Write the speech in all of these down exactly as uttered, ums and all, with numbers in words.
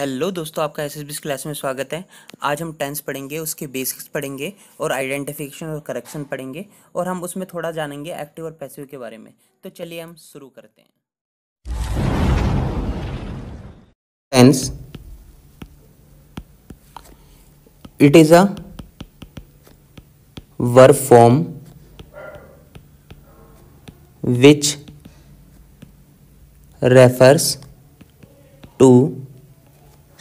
Hello दोस्तों, आपका S S Bisht class में स्वागत है। आज हम टेंस पढ़ेंगे, उसके बेसिक्स पढ़ेंगे और आइडेंटिफिकेशन और करेक्शन पढ़ेंगे और हम उसमें थोड़ा जानेंगे एक्टिव और पैसिव के बारे में। तो चलिए हम शुरू करते हैं। Tense, it is a verb form which refers to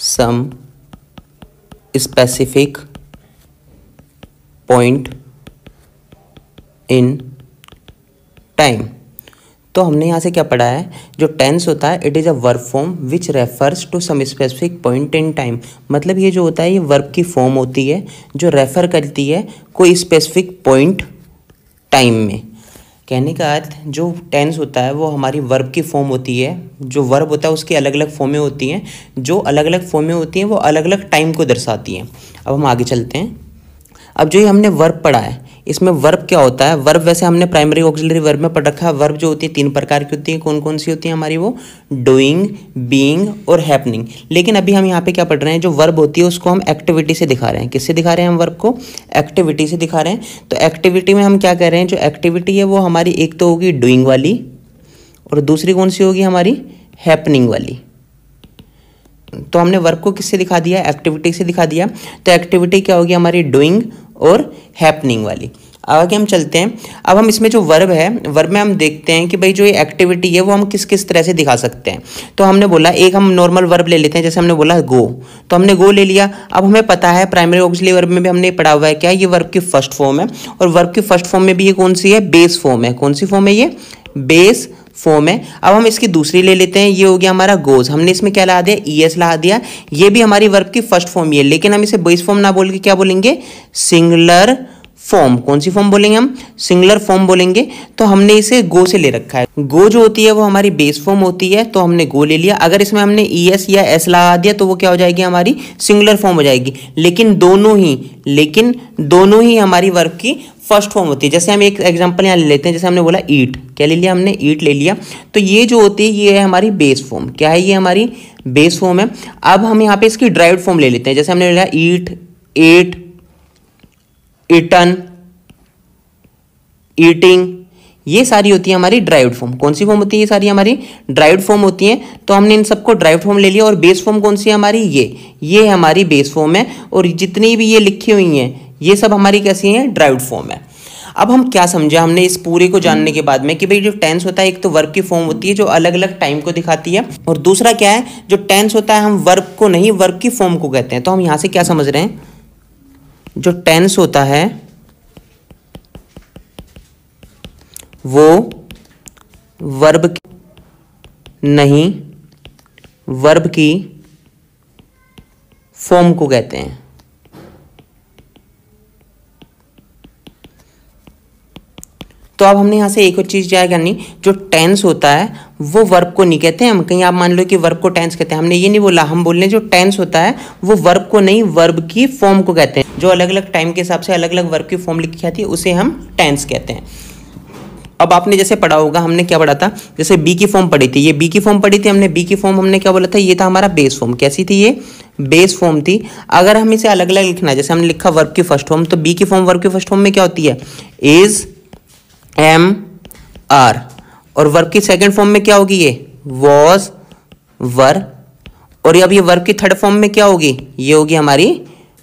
some specific point in time. तो हमने यहाँ से क्या पढ़ा है, जो टेंस होता है it is a verb form which refers to some specific point in time. मतलब ये जो होता है ये वर्ब की फॉर्म होती है जो रेफर करती है कोई स्पेसिफिक पॉइंट टाइम में। कहने का अर्थ, जो टेंस होता है वो हमारी वर्ब की फॉर्म होती है। जो वर्ब होता है उसकी अलग अलग फॉर्में होती हैं, जो अलग अलग फॉर्में होती हैं वो अलग अलग टाइम को दर्शाती हैं। अब हम आगे चलते हैं। अब जो ये हमने वर्ब पढ़ा है, इसमें वर्ब क्या होता है। वर्ब वैसे हमने प्राइमरी ऑक्सिलरी वर्ब में पढ़ रखा है। वर्ब जो होती है तीन प्रकार की होती है। कौन कौन सी होती है हमारी, वो डूइंग, बीइंग और हैपनिंग। लेकिन अभी हम यहाँ पे क्या पढ़ रहे हैं, जो वर्ब होती है उसको हम एक्टिविटी से दिखा रहे हैं। किससे दिखा रहे हैं हम, वर्ब को एक्टिविटी से दिखा रहे हैं। तो एक्टिविटी में हम क्या कह रहे हैं, जो एक्टिविटी है वो हमारी एक तो होगी डूइंग वाली और दूसरी कौन सी होगी हमारी, हैपनिंग वाली। तो हमने वर्ब को किससे दिखा दिया, एक्टिविटी से दिखा दिया। तो एक्टिविटी क्या होगी हमारी, डूइंग और हैपनिंग वाली। आगे हम चलते हैं। अब हम इसमें जो वर्ब है, वर्ब में हम देखते हैं कि भाई जो ये एक्टिविटी है वो हम किस किस तरह से दिखा सकते हैं। तो हमने बोला एक हम नॉर्मल वर्ब ले लेते हैं, जैसे हमने बोला गो, तो हमने गो ले लिया। अब हमें पता है प्राइमरी ऑक्सिलरी वर्ब में भी हमने पढ़ा हुआ है क्या, ये वर्ब की फर्स्ट फॉर्म है और वर्ब की फर्स्ट फॉर्म में भी ये कौन सी है, बेस फॉर्म है। कौन सी फॉर्म है, ये बेस फॉर्म है। अब हम इसकी दूसरी ले लेते हैं, ये हो गया हमारा गोज। हमने इसमें क्या ला दिया, ई एस ला दिया। ये भी हमारी वर्ब की फर्स्ट फॉर्म ही है, लेकिन हम इसे बेस फॉर्म ना बोल के क्या बोलेंगे, सिंगुलर फॉर्म। कौन सी फॉर्म बोलेंगे हम, सिंगुलर फॉर्म बोलेंगे। तो हमने इसे गो से ले रखा है। गो जो होती है वो हमारी बेस फॉर्म होती है, तो हमने गो ले लिया। अगर इसमें हमने ई एस या एस लगा दिया तो वो क्या हो जाएगी हमारी, सिंगुलर फॉर्म हो जाएगी। लेकिन दोनों ही लेकिन दोनों ही हमारी वर्ब की फर्स्ट फॉर्म होती है। जैसे हम एक एग्जांपल यहाँ ले लेते हैं, जैसे हमने बोला ईट, क्या ले लिया हमने, ईट ले लिया। तो ये जो होती है ये है हमारी बेस फॉर्म। क्या है ये, हमारी बेस फॉर्म है। अब हम यहाँ पे इसकी ड्राइव्ड फॉर्म ले लेते हैं, जैसे हमने लिया ईट, एट, ईटन, ईटिंग। ये सारी होती है हमारी ड्राइव्ड फॉर्म। कौन सी फॉर्म होती है, ये सारी हमारी ड्राइव्ड फॉर्म होती हैं। तो हमने इन सबको ड्राइव्ड फॉर्म ले लिया। और बेस फॉर्म कौन सी है हमारी, ये ये हमारी बेस फॉर्म है। और जितनी भी ये लिखी हुई हैं ये सब हमारी कैसी हैं, ड्राइव्ड फॉर्म है। अब हम क्या समझा हमने इस पूरे को जानने के बाद में कि भाई जो टेंस होता है एक तो वर्ब की फॉर्म होती है जो अलग अलग टाइम को दिखाती है, और दूसरा क्या है, जो टेंस होता है हम वर्ब को नहीं वर्ब की फॉर्म को कहते हैं। तो हम यहाँ से क्या समझ रहे हैं, जो टेंस होता है वो वर्ब की नहीं वर्ब की फॉर्म को कहते हैं। तो अब हमने यहाँ से एक और चीज़ जाए करनी, जो टेंस होता है वो वर्ब को नहीं कहते हैं। हम कहीं आप मान लो कि वर्ब को टेंस कहते हैं, हमने ये नहीं बोला। हम बोल रहे हैं जो टेंस होता है वो वर्ब को नहीं वर्ब की फॉर्म को कहते हैं। जो अलग अलग टाइम के हिसाब से अलग अलग वर्ब की फॉर्म लिखी जाती है उसे हम टेंस कहते हैं। अब आपने जैसे पढ़ा होगा, हमने क्या पढ़ा था, जैसे बी की फॉर्म पढ़ी थी, ये बी की फॉर्म पढ़ी थी हमने। बी की फॉर्म हमने क्या बोला था, ये था हमारा बेस फॉर्म। कैसी थी ये, बेस फॉर्म थी। अगर हम इसे अलग अलग लिखना है, जैसे हमने लिखा वर्ब की फर्स्ट फॉर्म, तो बी की फॉर्म वर्ब की फर्स्ट फॉर्म में क्या होती है, इज, एम, आर। और वर्ब की सेकेंड फॉर्म में क्या होगी, ये वॉज, वर। और ये अब ये वर्ब की थर्ड फॉर्म में क्या होगी, ये होगी हमारी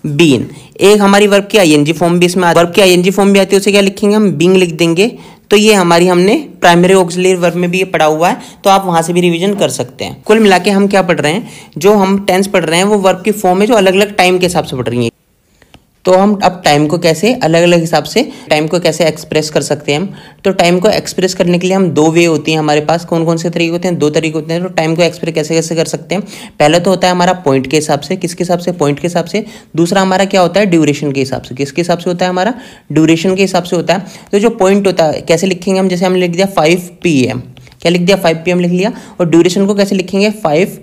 बीन। एक हमारी वर्ब की आई एन जी फॉर्म भी इसमें, वर्ब की आई एन जी फॉर्म भी आती है, उसे क्या लिखेंगे हम, बींग लिख देंगे। तो ये हमारी हमने प्राइमरी ऑक्सिलरी वर्ब में भी ये पढ़ा हुआ है, तो आप वहाँ से भी रिवीजन कर सकते हैं। कुल मिला के हम क्या पढ़ रहे हैं, जो हम टेंस पढ़ रहे हैं वो वर्ब की फॉर्म है जो अलग अलग टाइम के हिसाब से पढ़ रही है। तो हम अब टाइम को कैसे अलग अलग हिसाब से टाइम को कैसे एक्सप्रेस कर सकते हैं हम। तो टाइम को एक्सप्रेस करने के लिए हम दो वे होती हैं हमारे पास। कौन कौन से तरीके होते हैं, दो तरीके होते हैं। तो टाइम को एक्सप्रेस कैसे कैसे कर सकते हैं, पहले तो होता है हमारा पॉइंट के हिसाब से। किसके हिसाब से, पॉइंट के हिसाब से। दूसरा हमारा क्या होता है, ड्यूरेशन के हिसाब से। किसके हिसाब से होता है हमारा, ड्यूरेशन के हिसाब से होता है। तो जो पॉइंट होता है कैसे लिखेंगे हम, जैसे हमने लिख दिया फाइव पी एम, क्या लिख दिया, फाइव पी एम लिख लिया। और ड्यूरेशन को कैसे लिखेंगे, फाइव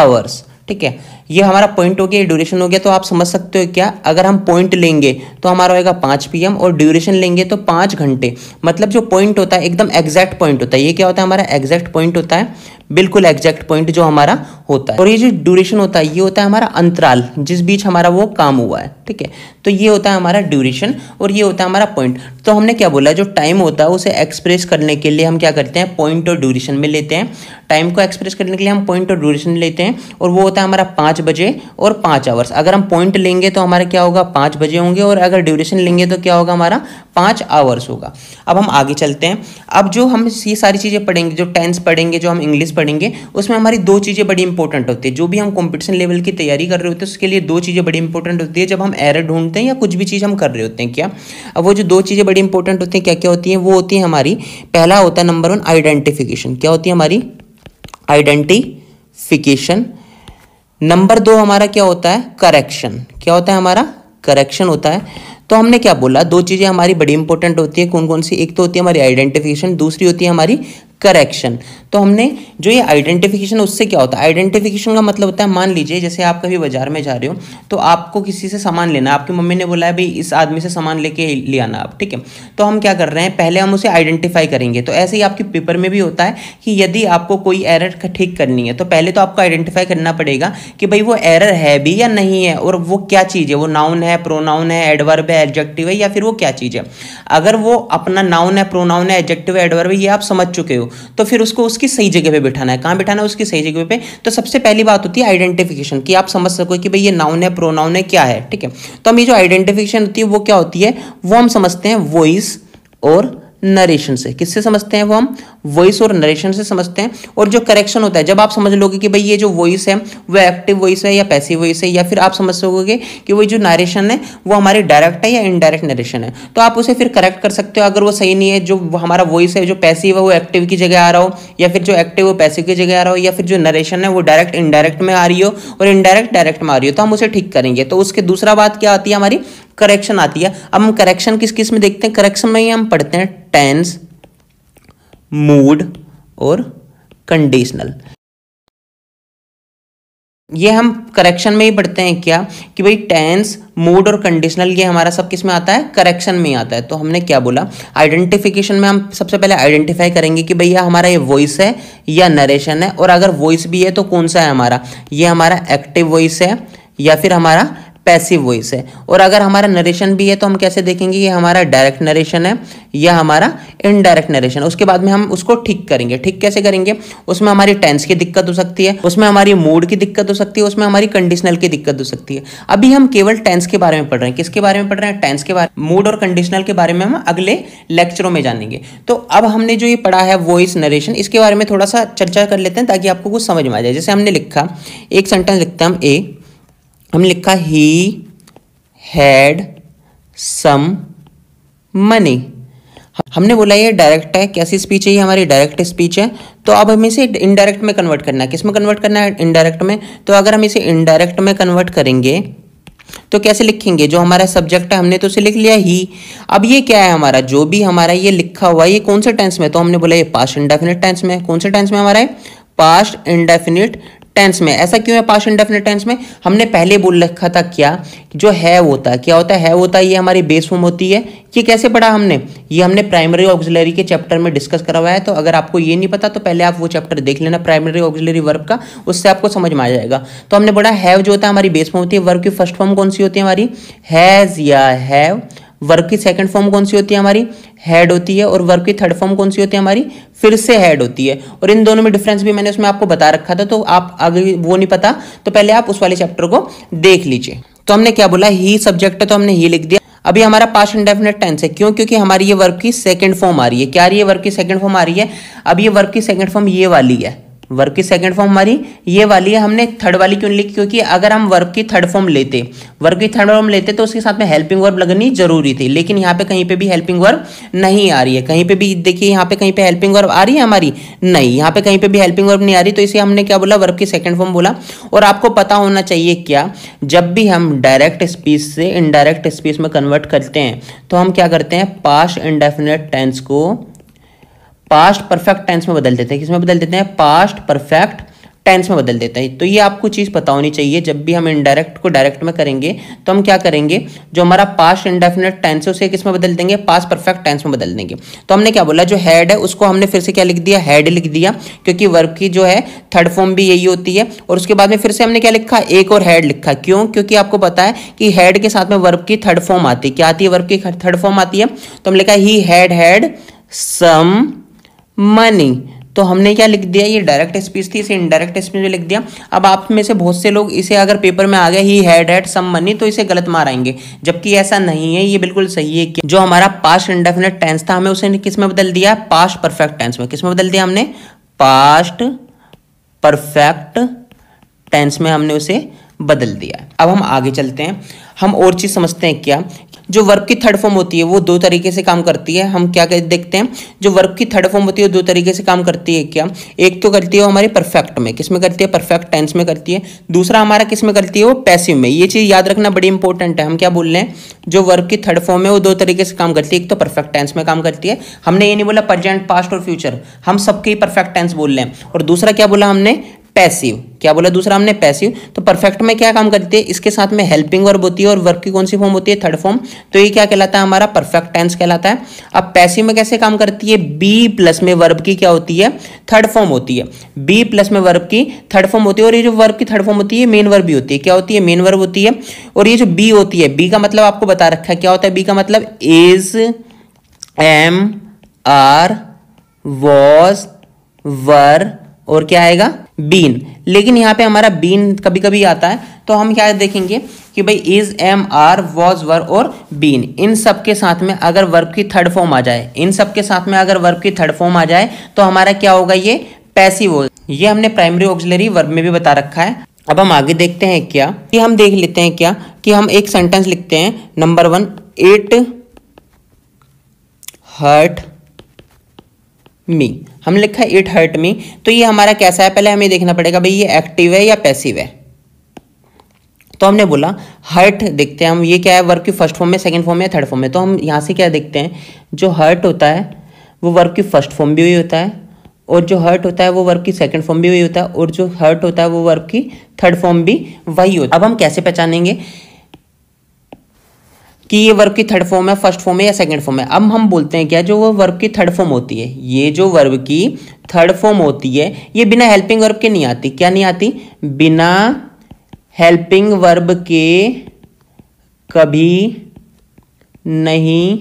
आवर्स। ठीक है, ये हमारा पॉइंट हो गया, ये ड्यूरेशन हो गया। तो आप समझ सकते हो क्या, अगर हम पॉइंट लेंगे तो हमारा होगा पाँच पी एम और ड्यूरेशन लेंगे तो पाँच घंटे। मतलब जो पॉइंट होता है एकदम एग्जैक्ट पॉइंट होता है। ये क्या होता है, हमारा एग्जैक्ट पॉइंट होता है, बिल्कुल एग्जैक्ट पॉइंट जो हमारा होता है। और ये जो ड्यूरेशन होता है ये होता है हमारा अंतराल जिस बीच हमारा वो काम हुआ है, ठीक है। तो ये होता है हमारा ड्यूरेशन और ये होता है हमारा पॉइंट। तो हमने क्या बोला, जो टाइम होता है उसे एक्सप्रेस करने के लिए हम क्या करते हैं, पॉइंट और ड्यूरेशन में लेते हैं। टाइम को एक्सप्रेस करने के लिए हम पॉइंट और ड्यूरेशन लेते हैं और वो होता है हमारा पाँच बजे और पाँच आवर्स। अगर हम पॉइंट लेंगे तो हमारा क्या होगा, पाँच बजे होंगे और अगर ड्यूरेशन लेंगे तो क्या होगा, हमारा पाँच आवर्स होगा। अब हम आगे चलते हैं। अब जो हम ये सारी चीज़ें पढ़ेंगे, जो टेंस पढ़ेंगे, जो हम इंग्लिश पढ़ेंगे, उसमें हमारी दो चीज़ें बड़ी इंपॉर्टेंट होती है। जो भी हम कॉम्पिटिशन लेवल की तैयारी कर रहे होते हैं उसके लिए दो चीज़ें बड़ी इंपॉर्टेंट होती है जब हम एरर ढूंढते हैं या कुछ भी चीज़ हम कर रहे होते हैं। क्या अब वो जो दो चीज़ें बड़ी इंपॉर्टेंट होती हैं, क्या क्या होती हैं, वो होती है हमारी, पहला होता है नंबर वन आइडेंटिफिकेशन। क्या होती है हमारी, आइडेंटिफिकेशन। नंबर दो हमारा क्या होता है, करेक्शन। क्या होता है हमारा, करेक्शन होता है। तो हमने क्या बोला, दो चीज़ें हमारी बड़ी इंपॉर्टेंट होती है। कौन कौन सी, एक तो होती है हमारी आइडेंटिफिकेशन, दूसरी होती है हमारी करेक्शन। तो हमने जो ये आइडेंटिफिकेशन, उससे क्या होता है, आइडेंटिफिकेशन का मतलब होता है, मान लीजिए जैसे आप कभी बाजार में जा रहे हो तो आपको किसी से सामान लेना, आपकी मम्मी ने बोला है भाई इस आदमी से सामान लेके ले आना आप, ठीक है। तो हम क्या कर रहे हैं, पहले हम उसे आइडेंटिफाई करेंगे। तो ऐसे ही आपके पेपर में भी होता है कि यदि आपको कोई एरर ठीक करनी है तो पहले तो आपको आइडेंटिफाई करना पड़ेगा कि भाई वो एरर है भी या नहीं है, और वो क्या चीज़ है, वो नाउन है, प्रोनाउन है, एडवर्ब है, एडजेक्टिव है, या फिर वो क्या चीज़ है। अगर वो अपना नाउन है, प्रोनाउन है, एडजेक्टिव है, एडवर्ब है, ये आप समझ चुके हो, तो फिर उसको उसकी सही जगह पे बिठाना है। कहाँ बिठाना है, उसकी सही जगह पे। तो सबसे पहली बात होती है आइडेंटिफिकेशन, कि आप समझ सको कि भाई ये नाउन है, प्रोनाउन है, क्या है, ठीक है। तो हम ये जो आइडेंटिफिकेशन होती है वो क्या होती है, वो हम समझते हैं वॉइस और नरेशन से। किससे समझते हैं वो, हम वॉइस और नरेशन से समझते हैं। और जो करेक्शन होता है, जब आप समझ लोगे कि भाई ये जो वॉइस है वो एक्टिव वॉइस है या पैसिव वॉइस है, या फिर आप समझ सकोगे कि वो जो नरेशन है वो हमारे डायरेक्ट है या इनडायरेक्ट नरेशन है, तो आप उसे फिर करेक्ट कर सकते हो अगर वो सही नहीं है। जो हमारा वॉइस है जो पैसिव है वो एक्टिव की जगह आ रहा हो, या फिर जो एक्टिव वो पैसिव की जगह आ रहा हो, या फिर जो नरेशन है वो डायरेक्ट इनडायरेक्ट में आ रही हो और इनडायरेक्ट डायरेक्ट में आ रही हो, तो हम उसे ठीक करेंगे। तो उसके दूसरा बात क्या आती है, हमारी करेक्शन आती है। अब हम करेक्शन किस किस में देखते हैं, करेक्शन में ही हम पढ़ते हैं टेंस, मूड और कंडीशनल। ये हम करेक्शन में ही पढ़ते हैं क्या, कि भाई टेंस, मूड और कंडीशनल, ये हमारा सब किस में आता है, करेक्शन में ही आता है। तो हमने क्या बोला, आइडेंटिफिकेशन में हम सबसे पहले आइडेंटिफाई करेंगे कि भैया हमारा ये वॉइस है या नरेशन है, और अगर वॉइस भी है तो कौन सा है हमारा, ये हमारा एक्टिव वॉइस है या फिर हमारा पैसिव वॉइस है। और अगर हमारा नरेशन भी है तो हम कैसे देखेंगे, ये हमारा डायरेक्ट नरेशन है या हमारा इनडायरेक्ट नरेशन। उसके बाद में हम उसको ठीक करेंगे। ठीक कैसे करेंगे, उसमें हमारी टेंस की दिक्कत हो सकती है, उसमें हमारी मूड की दिक्कत हो सकती है, उसमें हमारी कंडीशनल की दिक्कत हो सकती है। अभी हम केवल टेंस के बारे में पढ़ रहे हैं। किसके बारे में पढ़ रहे हैं, टेंस के बारे में। मूड और कंडीशनल के बारे में हम अगले लेक्चरों में जानेंगे। तो अब हमने जो ये पढ़ा है वॉइस, नरेशन, इसके बारे में थोड़ा सा चर्चा कर लेते हैं ताकि आपको कुछ समझ में आ जाए। जैसे हमने लिखा, एक सेंटेंस लिखते हैं हम, ए हमने लिखा ही हैड सम मनी। हमने बोला ये डायरेक्ट है, कैसी स्पीच है, ये हमारी डायरेक्ट स्पीच है। तो अब हमें इसे इनडायरेक्ट में कन्वर्ट करना है। किस में कन्वर्ट करना है, इनडायरेक्ट में। तो अगर हम इसे इनडायरेक्ट में कन्वर्ट करेंगे तो कैसे लिखेंगे, जो हमारा सब्जेक्ट है हमने तो उसे लिख लिया ही। अब ये क्या है हमारा, जो भी हमारा ये लिखा हुआ है ये कौन से टेंस में, तो हमने बोला ये पास्ट इंडेफिनिट टेंस में। कौन से टेंस में हमारा है, पास्ट इंडेफिनिट टेंस में। ऐसा क्यों है पास्ट इंडेफिनिट टेंस में, हमने पहले बोल रखा था क्या, जो है होता है, क्या होता है, है होता है, ये हमारी बेस फॉर्म होती है। ये कैसे पढ़ा हमने, ये हमने प्राइमरी ऑक्सिलरी के चैप्टर में डिस्कस करा हुआ है। तो अगर आपको ये नहीं पता तो पहले आप वो चैप्टर देख लेना प्राइमरी ऑक्सिलरी वर्ब का, उससे आपको समझ में आ जाएगा। तो हमने बोला हैव जो होता है हमारी बेस फॉर्म होती है, वर्ब की फर्स्ट फॉर्म कौन सी होती है हमारी, हैज या हैव। वर्ब की सेकंड फॉर्म कौन सी होती है हमारी, हैड होती है। और वर्ब की थर्ड फॉर्म कौन सी होती है हमारी, फिर से हैड होती है। और इन दोनों में डिफरेंस भी मैंने उसमें आपको बता रखा था, तो आप अगर वो नहीं पता तो पहले आप उस वाले चैप्टर को देख लीजिए। तो हमने क्या बोला, ही सब्जेक्ट है तो हमने ही लिख दिया। अभी हमारा पास्ट इंडेफिनिट टेंस है, क्यों, क्योंकि हमारी ये वर्ब की सेकंड फॉर्म आ रही है। क्या आ रही है, वर्ब की सेकंड फॉर्म आ रही है। अब ये वर्ब की सेकंड फॉर्म ये वाली है, वर्ब की सेकंड फॉर्म हमारी ये वाली है। हमने थर्ड वाली क्यों लिखी, क्योंकि अगर हम वर्ब की थर्ड फॉर्म लेते वर्ब की थर्ड फॉर्म लेते तो उसके साथ में हेल्पिंग वर्ब लगनी जरूरी थी, लेकिन यहाँ पे कहीं पे भी हेल्पिंग वर्ब नहीं आ रही है। कहीं पे भी देखिए, यहाँ पे कहीं पे हेल्पिंग वर्ब आ रही है हमारी, नहीं, यहाँ पे कहीं पे भी हेल्पिंग वर्ब नहीं आ रही। तो इसे हमने क्या बोला, वर्ब की सेकंड फॉर्म बोला। और आपको पता होना चाहिए क्या, जब भी हम डायरेक्ट स्पीच से इनडायरेक्ट स्पीच में कन्वर्ट करते हैं तो हम क्या करते हैं, पास्ट इंडेफिनिट टेंस को पास्ट परफेक्ट टेंस में बदल देते हैं। किसमें बदल देते हैं, पास्ट परफेक्ट टेंस में बदल देता है। तो ये आपको चीज़ पता होनी चाहिए, जब भी हम इनडायरेक्ट को डायरेक्ट में करेंगे तो हम क्या करेंगे, जो हमारा पास्ट इंडेफिनेट टेंस है उसे किस में बदल देंगे, पास्ट परफेक्ट टेंस में बदल देंगे। तो हमने क्या बोला, जो हैड है उसको हमने फिर से क्या लिख दिया, हैड लिख दिया, क्योंकि वर्ब की जो है थर्ड फॉर्म भी यही होती है। और उसके बाद में फिर से हमने क्या लिखा, एक और हैड लिखा, क्यों, क्योंकि आपको पता है कि हैड के साथ में वर्ब की थर्ड फॉर्म आती है। क्या आती है, वर्ब की थर्ड फॉर्म आती है। तो हमने लिखा he had had some money. तो हमने क्या लिख दिया, ये डायरेक्ट स्पीच थी, इसे इनडायरेक्ट स्पीच में लिख दिया। अब आप में से बहुत से लोग इसे अगर पेपर में आ गया he had had some money तो इसे गलत मार आएंगे, जबकि ऐसा नहीं है, ये बिल्कुल सही है कि जो हमारा पास्ट इंडेफिनेट टेंस था हमें उसे किस में बदल दिया, पास्ट परफेक्ट टेंस में। किस में बदल दिया हमने, पास्ट परफेक्ट टेंस में हमने उसे बदल दिया। अब हम आगे चलते हैं, हम और चीज़ समझते हैं। क्या जो वर्ब की थर्ड फॉर्म होती है वो दो तरीके से काम करती है, हम क्या देखते हैं, जो वर्ब की थर्ड फॉर्म होती है वो दो तरीके से काम करती है। क्या, एक तो करती है वो हमारे परफेक्ट में, किस में करती है, परफेक्ट टेंस में करती है। दूसरा हमारा किस में करती है, वो पैसिव में। ये चीज़ याद रखना बड़ी इंपॉर्टेंट है। हम क्या बोल रहे हैं, जो वर्ब की थर्ड फॉर्म है वो दो तरीके से काम करती है, एक तो परफेक्ट टेंस में काम करती है, हमने ये नहीं बोला प्रेजेंट पास्ट और फ्यूचर, हम सबके ही परफेक्ट टेंस बोल रहे हैं। और दूसरा क्या बोला हमने, पैसिव। क्या बोला दूसरा हमने, पैसिव। तो परफेक्ट में क्या काम करती है, इसके साथ में हेल्पिंग वर्ब होती है, और वर्ब की कौन सी फॉर्म होती है, थर्ड फॉर्म। तो ये क्या कहलाता है, हमारा परफेक्ट टेंस कहलाता है। अब पैसिव में कैसे काम करती है, बी प्लस में वर्ब की क्या होती है, थर्ड फॉर्म होती है, बी प्लस में वर्ब की थर्ड फॉर्म होती है। और ये जो वर्ब की थर्ड फॉर्म होती है मेन वर्ब भी होती है, क्या होती है, मेन वर्ब होती है। और ये जो बी होती है, बी का मतलब आपको बता रखा है क्या होता है, बी का मतलब is, am, are, was, were और क्या आएगा, बीन। लेकिन यहाँ पे हमारा बीन कभी कभी आता है, तो हम क्या देखेंगे कि भाई is, am, are, was, were और बीन, इन सब के साथ में अगर वर्ब की थर्ड फॉर्म आ जाए, इन सब के साथ में अगर वर्ब की थर्ड फॉर्म आ जाए तो हमारा क्या होगा, ये पैसिव होगा। ये हमने प्राइमरी ऑक्सिलरी वर्ब में भी बता रखा है। अब हम आगे देखते हैं क्या, कि हम देख लेते हैं क्या कि हम एक सेंटेंस लिखते हैं। Number one, it hurt me, हम लिखा है इट हर्ट मी। तो ये हमारा कैसा है, पहले हमें देखना पड़ेगा भाई ये एक्टिव है या पैसिव है। तो हमने बोला हर्ट, देखते हैं हम ये क्या है, वर्ब की फर्स्ट फॉर्म में, सेकंड फॉर्म में, थर्ड फॉर्म में। तो हम यहाँ से क्या देखते हैं, जो हर्ट होता है वो वर्ब की फर्स्ट फॉर्म भी हुई होता है, और जो हर्ट होता है वो वर्ब की सेकंड फॉर्म भी हुई होता है, और जो हर्ट होता है वो वर्ब की थर्ड फॉर्म भी वही होता है। अब हम कैसे पहचानेंगे कि ये वर्ब की थर्ड फॉर्म है, फर्स्ट फॉर्म है या सेकंड फॉर्म है। अब हम बोलते हैं क्या, जो वो वर्ब की थर्ड फॉर्म होती है, ये जो वर्ब की थर्ड फॉर्म होती है ये बिना हेल्पिंग वर्ब के नहीं आती। क्या नहीं आती, बिना हेल्पिंग वर्ब के कभी नहीं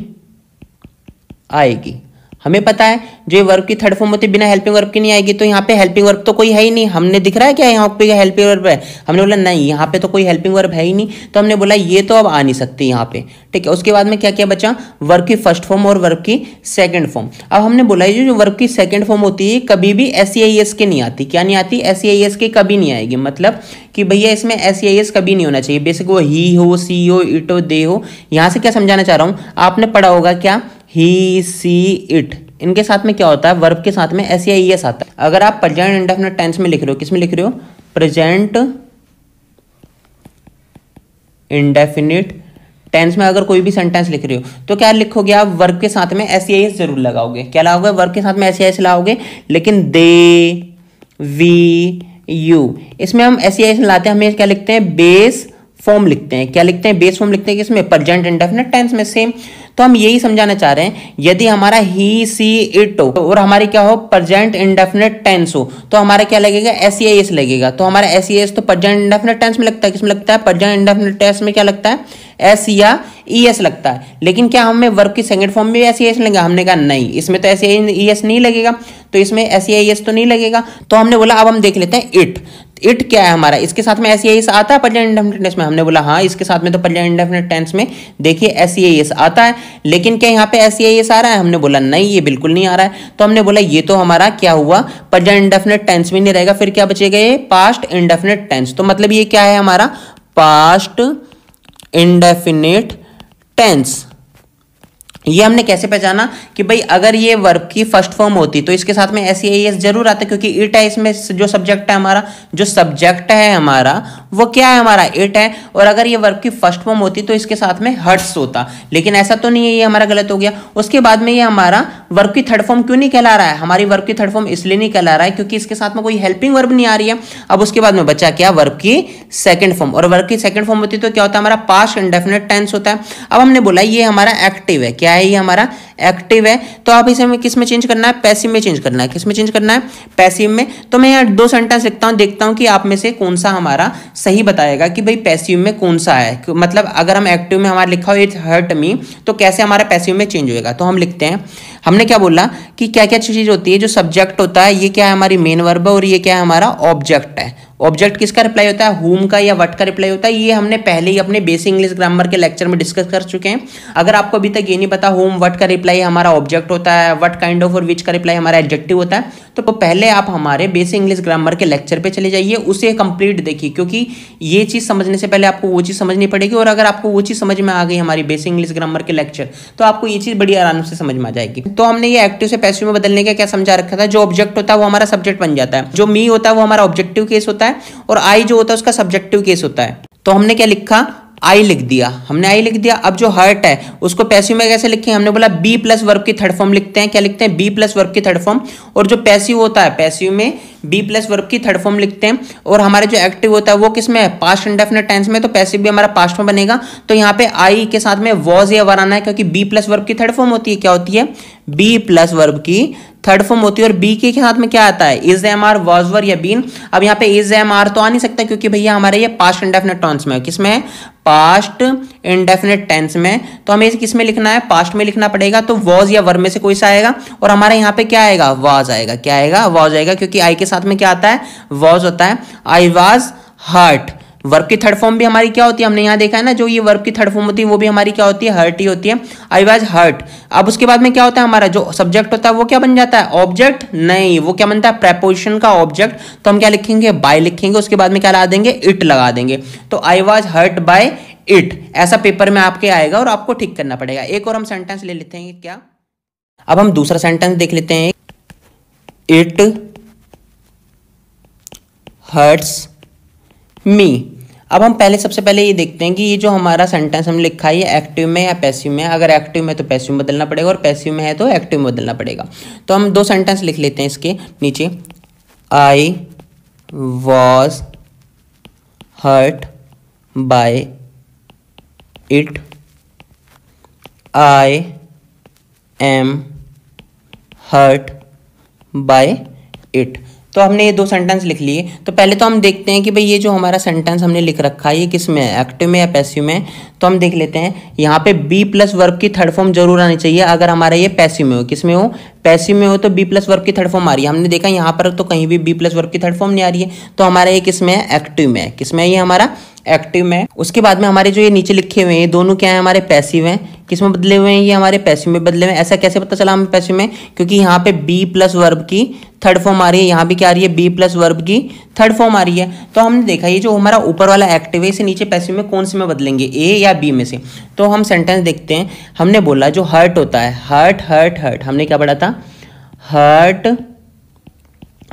आएगी। हमें पता है जो ये वर्ब की थर्ड फॉर्म होती है बिना हेल्पिंग वर्ब की नहीं आएगी, तो यहाँ पे हेल्पिंग वर्ब तो कोई है ही नहीं। हमने दिख रहा है क्या यहाँ पे हेल्पिंग वर्ब है, हमने बोला नहीं यहाँ पे तो कोई हेल्पिंग वर्ब है ही नहीं, तो हमने बोला ये तो अब आ नहीं सकती यहाँ पे, ठीक है। उसके बाद में क्या क्या बचा, वर्ब की फर्स्ट फॉर्म और वर्ब की सेकेंड फॉर्म। अब हमने बोला ये जो वर्ब की सेकेंड फॉर्म होती है कभी भी एस सी आई एस के नहीं आती। क्या नहीं आती, एस सी आई एस के कभी नहीं आएगी, मतलब कि भैया इसमें एस सी आई एस कभी नहीं होना चाहिए। बेसिक वो ही हो, सी हो, इट हो, दे हो। यहाँ से क्या समझाना चाह रहा हूँ, आपने पढ़ा होगा क्या, ही, सी, इट, इनके साथ में क्या होता है, वर्ब के साथ में एस या ई एस आता है। अगर आप प्रेजेंट इंडेफिनिट टेंस में लिख रहे हो, किस में लिख रहे हो, प्रेजेंट इंडेफिनिट टेंस में अगर कोई भी सेंटेंस लिख रहे हो तो क्या लिखोगे आप, वर्ब के साथ में एस या ई एस जरूर लगाओगे। क्या लगाओगे, वर्ब के साथ में एस या ई एस लगाओगे, लेकिन दे, वी, यू इसमें हम एस या ई एस लाते हैं। हमें क्या लिखते हैं, बेस फॉर्म लिखते हैं। क्या लिखते हैं, बेस फॉर्म लिखते हैं, किसमें, प्रेजेंट इंडेफिनिट टेंस में। सेम तो हम यही समझाना चाह रहे हैं, यदि हमारा ही, सी, इट हो और हमारी क्या हो, प्रेजेंट इंडेफिनिट टेंस हो, तो हमारा क्या लगेगा, एस या एस लगेगा। तो हमारा एस या एस तो प्रेजेंट इंडेफिनिट टेंस में लगता है, किसमें लगता है, प्रेजेंट इंडेफिनिट टेंस में क्या लगता है, एस या ई एस लगता है। लेकिन क्या हमें वर्ब की सेकंड फॉर्म में भी एस या एस लगेगा, हमने कहा नहीं इसमें तो एस या ई एस नहीं लगेगा, तो इसमें एस या ई एस तो नहीं लगेगा। तो हमने बोला अब हम देख लेते हैं इट, इट क्या है हमारा, इसके साथ में एस या एस आता है प्रेजेंट इंडेफिनिट टेंस में। हमने बोला हाँ इसके साथ में तो प्रेजेंट इंडेफिनिट टेंस में देखिए एस या एस आता है, लेकिन क्या यहाँ पे एस या एस आ रहा है, हमने बोला नहीं ये बिल्कुल नहीं आ रहा है। तो हमने बोला ये तो हमारा क्या हुआ, प्रेजेंट इंडेफिनिट टेंस में नहीं रहेगा, फिर क्या बचेगा, ये पास्ट इंडेफिनिट टेंस। तो मतलब ये क्या है हमारा, पास्ट इंडेफिनिट टेंस। ये हमने कैसे पहचाना कि भाई अगर ये वर्ब की फर्स्ट फॉर्म होती तो इसके साथ में एस ई एस जरूर आता, क्योंकि इट है इसमें जो सब्जेक्ट है हमारा, जो सब्जेक्ट है हमारा वो क्या है हमारा इट है, और अगर ये वर्ब की फर्स्ट फॉर्म होती तो इसके साथ में हट्स होता, लेकिन ऐसा तो नहीं है, ये हमारा गलत हो गया। उसके बाद में ये हमारा वर्ब की थर्ड फॉर्म क्यों नहीं कहला रहा है, हमारी वर्ब की थर्ड फॉर्म इसलिए नहीं कहला रहा है क्योंकि इसके साथ में कोई हेल्पिंग वर्ब नहीं आ रही है। अब उसके बाद में बचा क्या, वर्ब की सेकेंड फॉर्म, और वर्ब की सेकेंड फॉर्म होती तो क्या होता है हमारा पास्ट इंडेफिनिट टेंस होता है। अब हमने बोला ये हमारा एक्टिव है, क्या है ये हमारा एक्टिव है, तो आप इसे हमें किस में चेंज करना है, पैसिव में चेंज करना है, किस में चेंज करना है, पैसिव में। तो मैं यहाँ दो सेंटेंस लिखता हूँ, देखता हूँ कि आप में से कौन सा हमारा सही बताएगा कि भाई पैसिव में कौन सा है, मतलब अगर हम एक्टिव में हमारा लिखा हो इट हर्ट मी तो कैसे हमारा पैसिव में चेंज होएगा। तो हम लिखते हैं, हमने क्या बोला कि क्या क्या चीज़ होती है, जो सब्जेक्ट होता है ये क्या है हमारी मेन वर्ब है, और ये क्या है हमारा ऑब्जेक्ट है। ऑब्जेक्ट किसका रिप्लाई होता है, हूम का या व्हाट का रिप्लाई होता है। ये हमने पहले ही अपने बेसिक इंग्लिश ग्रामर के लेक्चर में डिस्कस कर चुके हैं। अगर आपको अभी तक ये नहीं पता हूम व्हाट का रिप्लाई हमारा ऑब्जेक्ट होता है, व्हाट काइंड ऑफ और विच का रिप्लाई हमारा एडजेक्टिव होता है, तो पहले आप हमारे बेसिक इंग्लिश ग्रामर के लेक्चर पे चले जाइए, उसे कंप्लीट देखिए, क्योंकि ये चीज़ समझने से पहले आपको वो चीज़ समझनी पड़ेगी। और अगर आपको वो चीज़ समझ में आ गई हमारी बेसिक इंग्लिश ग्रामर के लेक्चर, तो आपको ये चीज़ बड़ी आराम से समझ में आ जाएगी। तो हमने ये एक्टिव से पैसिव में बदलने का क्या समझा रखा था, जो ऑब्जेक्ट होता है वो हमारा सब्जेक्ट बन जाता है, जो मी होता है वो हमारा ऑब्जेक्टिव केस होता है, और आई जो होता है उसका सब्जेक्टिव केस होता है। तो हमने क्या लिखा, आई लिख दिया, हमने आई लिख दिया। अब जो हर्ट है उसको पैसिव में कैसे लिखें, हमने बोला बी प्लस वर्ब की थर्ड फॉर्म लिखते हैं, क्या लिखते हैं बी प्लस वर्ब की थर्ड फॉर्म, और जो पैसिव होता है पैसिव में बी प्लस वर्ब की थर्ड फॉर्म लिखते हैं। और हमारे जो एक्टिव होता है वो किस में है, पास्ट इंडेफिनिट टेंस में, तो पैसिव भी हमारा पास्ट में बनेगा। तो यहाँ पे आई के साथ में वॉज या वर आना है, क्योंकि बी प्लस वर्ब की थर्ड फॉर्म होती है, क्या होती है बी प्लस वर्ब की थर्ड फॉर्म होती है, और बी के साथ में क्या आता है is am are was were या बीन। अब यहाँ पे इज एम आर तो आ नहीं सकता क्योंकि भैया हमारे ये पास्ट इंडेफिनिट टेंस में है, किस में है पास्ट इंडेफिनिट टेंस में, तो हमें किस में लिखना है पास्ट में लिखना पड़ेगा। तो वॉज या वर में से कोई सा आएगा, और हमारे यहाँ पे क्या आएगा वॉज आएगा, क्या आएगा वॉज आएगा, क्योंकि आई के साथ में क्या आता है वॉज होता है। आई वॉज हर्ट, वर्ब की थर्ड फॉर्म भी हमारी क्या होती है, हमने यहाँ देखा है ना, जो ये वर्ब की थर्ड फॉर्म होती है वो भी हमारी क्या होती है हर्ट ही होती है, आई वाज हर्ट। अब उसके बाद में क्या होता है हमारा जो सब्जेक्ट होता है वो क्या बन जाता है ऑब्जेक्ट, नहीं वो क्या बनता है प्रेपोजिशन का ऑब्जेक्ट। तो हम क्या लिखेंगे बाय लिखेंगे, उसके बाद में क्या लगा देंगे इट लगा देंगे। तो I was hurt by it, ऐसा पेपर में आपके आएगा और आपको ठीक करना पड़ेगा। एक और हम सेंटेंस ले लेते हैं क्या, अब हम दूसरा सेंटेंस देख लेते हैं, इट हर्ट्स मी। अब हम पहले सबसे पहले ये देखते हैं कि ये जो हमारा सेंटेंस हमने लिखा है ये एक्टिव में या पैसिव में, अगर एक्टिव में तो पैसिव में बदलना पड़ेगा और पैसिव में है तो एक्टिव में बदलना पड़ेगा। तो हम दो सेंटेंस लिख लेते हैं इसके नीचे, I was hurt by it, I am hurt by it. तो हमने ये दो सेंटेंस लिख लिए। तो पहले तो हम देखते हैं कि भाई ये जो हमारा सेंटेंस हमने लिख रखा है ये किस में है, एक्टिव में या पैसिव में। तो हम देख लेते हैं, यहाँ पे बी प्लस वर्ब की थर्ड फॉर्म जरूर आनी चाहिए अगर हमारा ये पैसिव में हो, किस में हो पैसिव में हो तो बी प्लस वर्ब की थर्ड फॉर्म आ रही है। हमने देखा यहाँ पर तो कहीं भी बी प्लस वर्ब की थर्ड फॉर्म नहीं आ रही है, तो हमारा ये किस में है एक्टिव में है, किस में है ये हमारा एक्टिव में। उसके बाद में हमारे जो ये नीचे लिखे हुए हैं दोनों क्या है हमारे पैसिव हैं, किस में बदले हुए हैं ये हमारे पैसिव में बदले हुए हैं। ऐसा कैसे पता चला हमें पैसिव में, क्योंकि यहाँ पे बी प्लस वर्ब की थर्ड फॉर्म आ रही है, यहाँ भी क्या आ रही है बी प्लस वर्ब की थर्ड फॉर्म आ रही है। तो हमने देखा ये जो हमारा ऊपर वाला एक्टिव है इसे नीचे पैसिव में कौन से में बदलेंगे, ए या बी में से। तो हम सेंटेंस देखते हैं, हमने बोला जो हर्ट होता है हर्ट हर्ट हर्ट, हमने क्या पढ़ा था हर्ट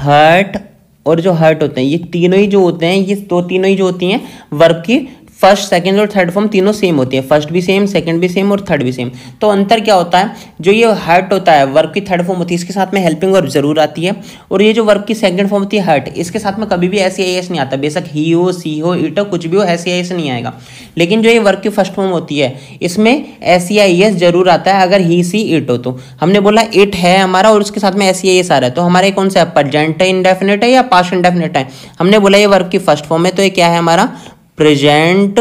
हर्ट, और जो हर्ट होते हैं ये तीनों ही जो होते हैं ये दो तीनों ही जो होती हैं वर्ब की फर्स्ट सेकंड और थर्ड फॉर्म तीनों सेम होती है, फर्स्ट भी सेम सेकंड भी सेम और थर्ड भी सेम। तो अंतर क्या होता है, जो ये हर्ट होता है वर्ब की थर्ड फॉर्म होती है इसके साथ में हेल्पिंग वर्ब जरूर आती है, और ये जो वर्ब की सेकंड फॉर्म होती है हर्ट इसके साथ में कभी भी एस ए एस नहीं आता, बेशक ही हो सी हो इट हो कुछ भी हो एस ए एस नहीं आएगा। लेकिन जो ये वर्ब की फर्स्ट फॉर्म होती है इसमें एस ए एस जरूर आता है अगर ही सी इट हो। तो हमने बोला इट है हमारा और उसके साथ में एस ए एस आ रहा है, तो हमारे कौन सा है प्रेजेंट इंडेफिनिट है या पास्ट इंडेफिनिट है, हमने बोला ये वर्ब की फर्स्ट फॉर्म है तो ये क्या है हमारा प्रेजेंट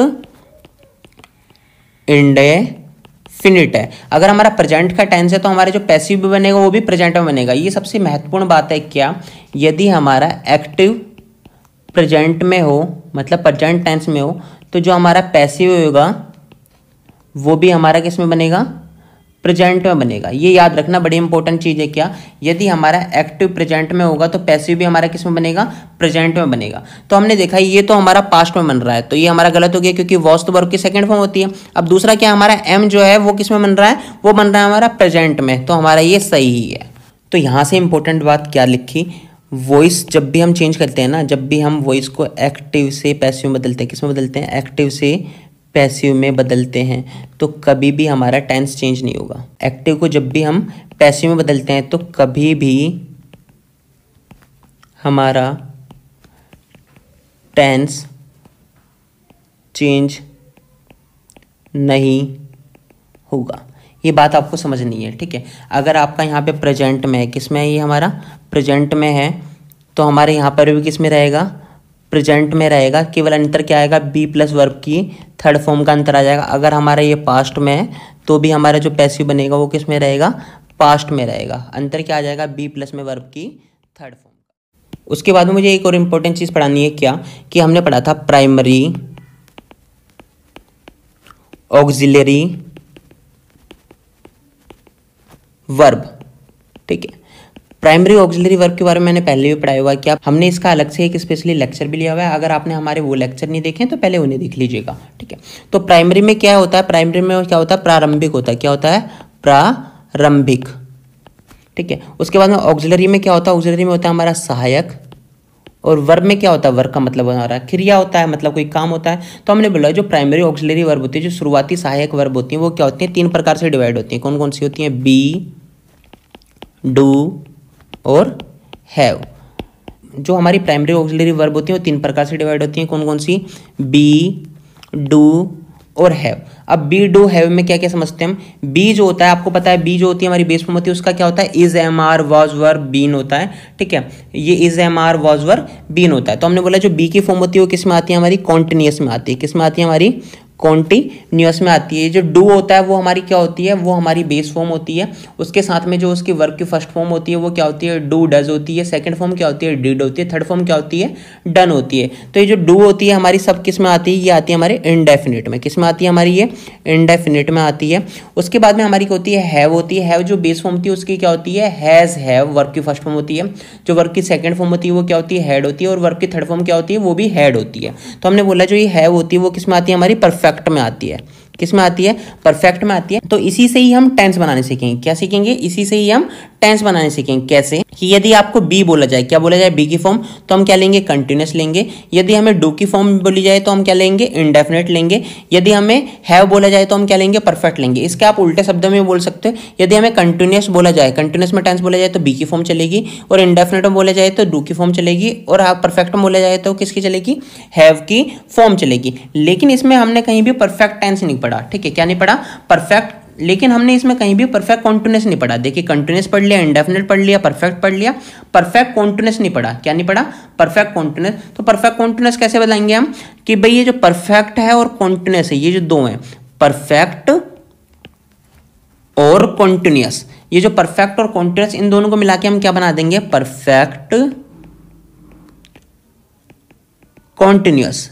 इंडेफिनिट है। अगर हमारा प्रेजेंट का टेंस है तो हमारे जो पैसिव भी बनेगा वो भी प्रेजेंट में बनेगा। ये सबसे महत्वपूर्ण बात है क्या, यदि हमारा एक्टिव प्रेजेंट में हो मतलब प्रेजेंट टेंस में हो तो जो हमारा पैसिव होगा वो भी हमारा किस में बनेगा प्रेजेंट में बनेगा। ये याद रखना बड़ी इंपॉर्टेंट चीज़ है। क्या यदि हमारा एक्टिव प्रेजेंट में होगा तो पैसिव भी हमारा किस में बनेगा, प्रेजेंट में बनेगा। तो हमने देखा ये तो हमारा पास्ट में बन रहा है तो ये हमारा गलत हो गया क्योंकि वॉज तो वर्ब की सेकंड फॉर्म होती है। अब दूसरा क्या हमारा एम जो है वो किस में बन रहा है, वो बन रहा है हमारा प्रेजेंट में, तो हमारा ये सही है। तो यहाँ से इंपॉर्टेंट बात क्या लिखी, वॉइस जब भी हम चेंज करते हैं ना, जब भी हम वॉइस को एक्टिव से पैसिव में बदलते हैं, किस में बदलते हैं, एक्टिव से पैसिव में बदलते हैं, तो कभी भी हमारा टेंस चेंज नहीं होगा। एक्टिव को जब भी हम पैसिव में बदलते हैं तो कभी भी हमारा टेंस चेंज नहीं होगा। ये बात आपको समझनी है, ठीक है। अगर आपका यहाँ पे प्रेजेंट में है, किस में है ये हमारा प्रेजेंट में है, तो हमारे यहाँ पर भी किस में रहेगा, प्रेजेंट में रहेगा। केवल अंतर क्या आएगा, बी प्लस वर्ब की थर्ड फॉर्म का अंतर आ जाएगा। अगर हमारा ये पास्ट में है तो भी हमारा जो पैसिव बनेगा वो किस में रहेगा, पास्ट में रहेगा। अंतर क्या आ जाएगा, बी प्लस में वर्ब की थर्ड फॉर्म। उसके बाद मुझे एक और इम्पोर्टेंट चीज़ पढ़ानी है, क्या कि हमने पढ़ा था प्राइमरी, ऑक्सिलरी वर्ब, ठीक है। प्राइमरी ऑक्सिलरी वर्ब के बारे में मैंने पहले भी पढ़ाया हुआ है, क्या हमने इसका अलग से एक स्पेशली लेक्चर भी लिया हुआ है। अगर आपने हमारे वो लेक्चर नहीं देखे तो पहले उन्हें देख लीजिएगा, ठीक है। तो प्राइमरी में क्या होता है, प्राइमरी में क्या होता है, प्रारंभिक होता है। क्या होता है, प्रारंभिक, ठीक है। उसके बाद में ऑक्सिलरी में क्या होता है, ऑक्सिलरी में होता है हमारा सहायक, और वर्ब में क्या होता है, वर्ब का मतलब हमारा क्रिया होता है, मतलब कोई काम होता है। तो हमने बोला जो प्राइमरी ऑक्सिलरी वर्ब होती है, जो शुरुआती सहायक वर्ब होती है, वो क्या होती है, तीन प्रकार से डिवाइड होती है। कौन कौन सी होती है, बी, डू और हैव। जो हमारी प्राइमरी ऑक्सिलरी वर्ब होती है वो तीन प्रकार से डिवाइड होती हैं। कौन कौन सी, बी, डू और हैव। अब बी डू हैव में क्या क्या समझते हैं हम, बी जो होता है आपको पता है, बी जो होती है हमारी बेस फॉर्म होती है, उसका क्या होता है, is am are was were been होता है, ठीक है। ये is am are was were been होता है। तो हमने बोला जो बी की फॉर्म होती है वो किस में आती है, हमारी कॉन्टिन्यूस में आती है। किस में आती है, हमारी कॉन्टिन्यूस में आती है। जो डू होता है वो हमारी क्या होती है, वो हमारी बेस फॉर्म होती है। उसके साथ में जो उसकी वर्ब की फर्स्ट फॉर्म होती है वो क्या होती है, डू डज होती है। सेकंड फॉर्म क्या होती है, डिड होती है। थर्ड फॉर्म क्या होती है, डन होती है। तो ये जो डू होती है हमारी सब किस में आती है, ये आती है हमारे इनडेफिनेट में। किस में आती है हमारी, ये इनडेफिनेट में आती है। उसके बाद में हमारी क्या होती है, हैव होती है। हैव जो बेस फॉर्म होती है उसकी क्या होती है, हैज़ हैव, वर्ब की फर्स्ट फॉर्म होती है। जो वर्ब की सेकंड फॉर्म होती है वो क्या होती है, हैड होती है। और वर्ब की थर्ड फॉर्म क्या होती है, वो भी हैड होती है। तो हमने बोला जो ये हैव होती है वो किस में आती है, हमारी परफेक्ट परफेक्ट में आती है। किस में आती है, परफेक्ट में आती है। तो इसी से ही हम टेंस बनाने सीखेंगे। क्या सीखेंगे, इसी से ही हम टेंस बनाने सीखेंगे। कैसे कि यदि आपको बी बोला जाए, क्या बोला जाए, बी की फॉर्म, तो हम क्या लेंगे, कंटिन्यूस लेंगे। यदि हमें डू की फॉर्म बोली जाए तो हम क्या लेंगे, इंडेफिनेट लेंगे। यदि हमें हैव बोला जाए तो हम क्या लेंगे, परफेक्ट लेंगे। इसके आप उल्टे शब्दों में बोल सकते हो। यदि हमें कंटिन्यूस बोला जाए, कंटिन्यूस में टेंस बोला जाए तो बी की फॉर्म चलेगी, और इंडेफिनेट में बोला जाए तो डू की फॉर्म चलेगी, और आप परफेक्ट में बोला जाए तो किसकी चलेगी, हैव की फॉर्म चलेगी। लेकिन इसमें हमने कहीं भी परफेक्ट टेंस नहीं पढ़ा, ठीक है। क्या नहीं पढ़ा, परफेक्ट। लेकिन हमने इसमें कहीं भी परफेक्ट कॉन्टिन्यूस नहीं पढ़ा। देखिए कंटिन्यूस पढ़ लिया, इंडेफिनेट पढ़ लिया, परफेक्ट पढ़ लिया, परफेक्ट कॉन्टिन्यूस नहीं पढ़ा। क्या नहीं पढ़ा, परफेक्ट कॉन्टिन्यूस। तो परफेक्ट कॉन्टिन्यूस कैसे बताएंगे हम, कि भाई ये जो परफेक्ट है और कॉन्टिन्यूस है, ये जो दो हैं, परफेक्ट और कॉन्टिन्यूस, ये जो परफेक्ट और कॉन्टिन्यूस, इन दोनों को मिला के हम क्या बना देंगे, परफेक्ट कॉन्टिन्यूस।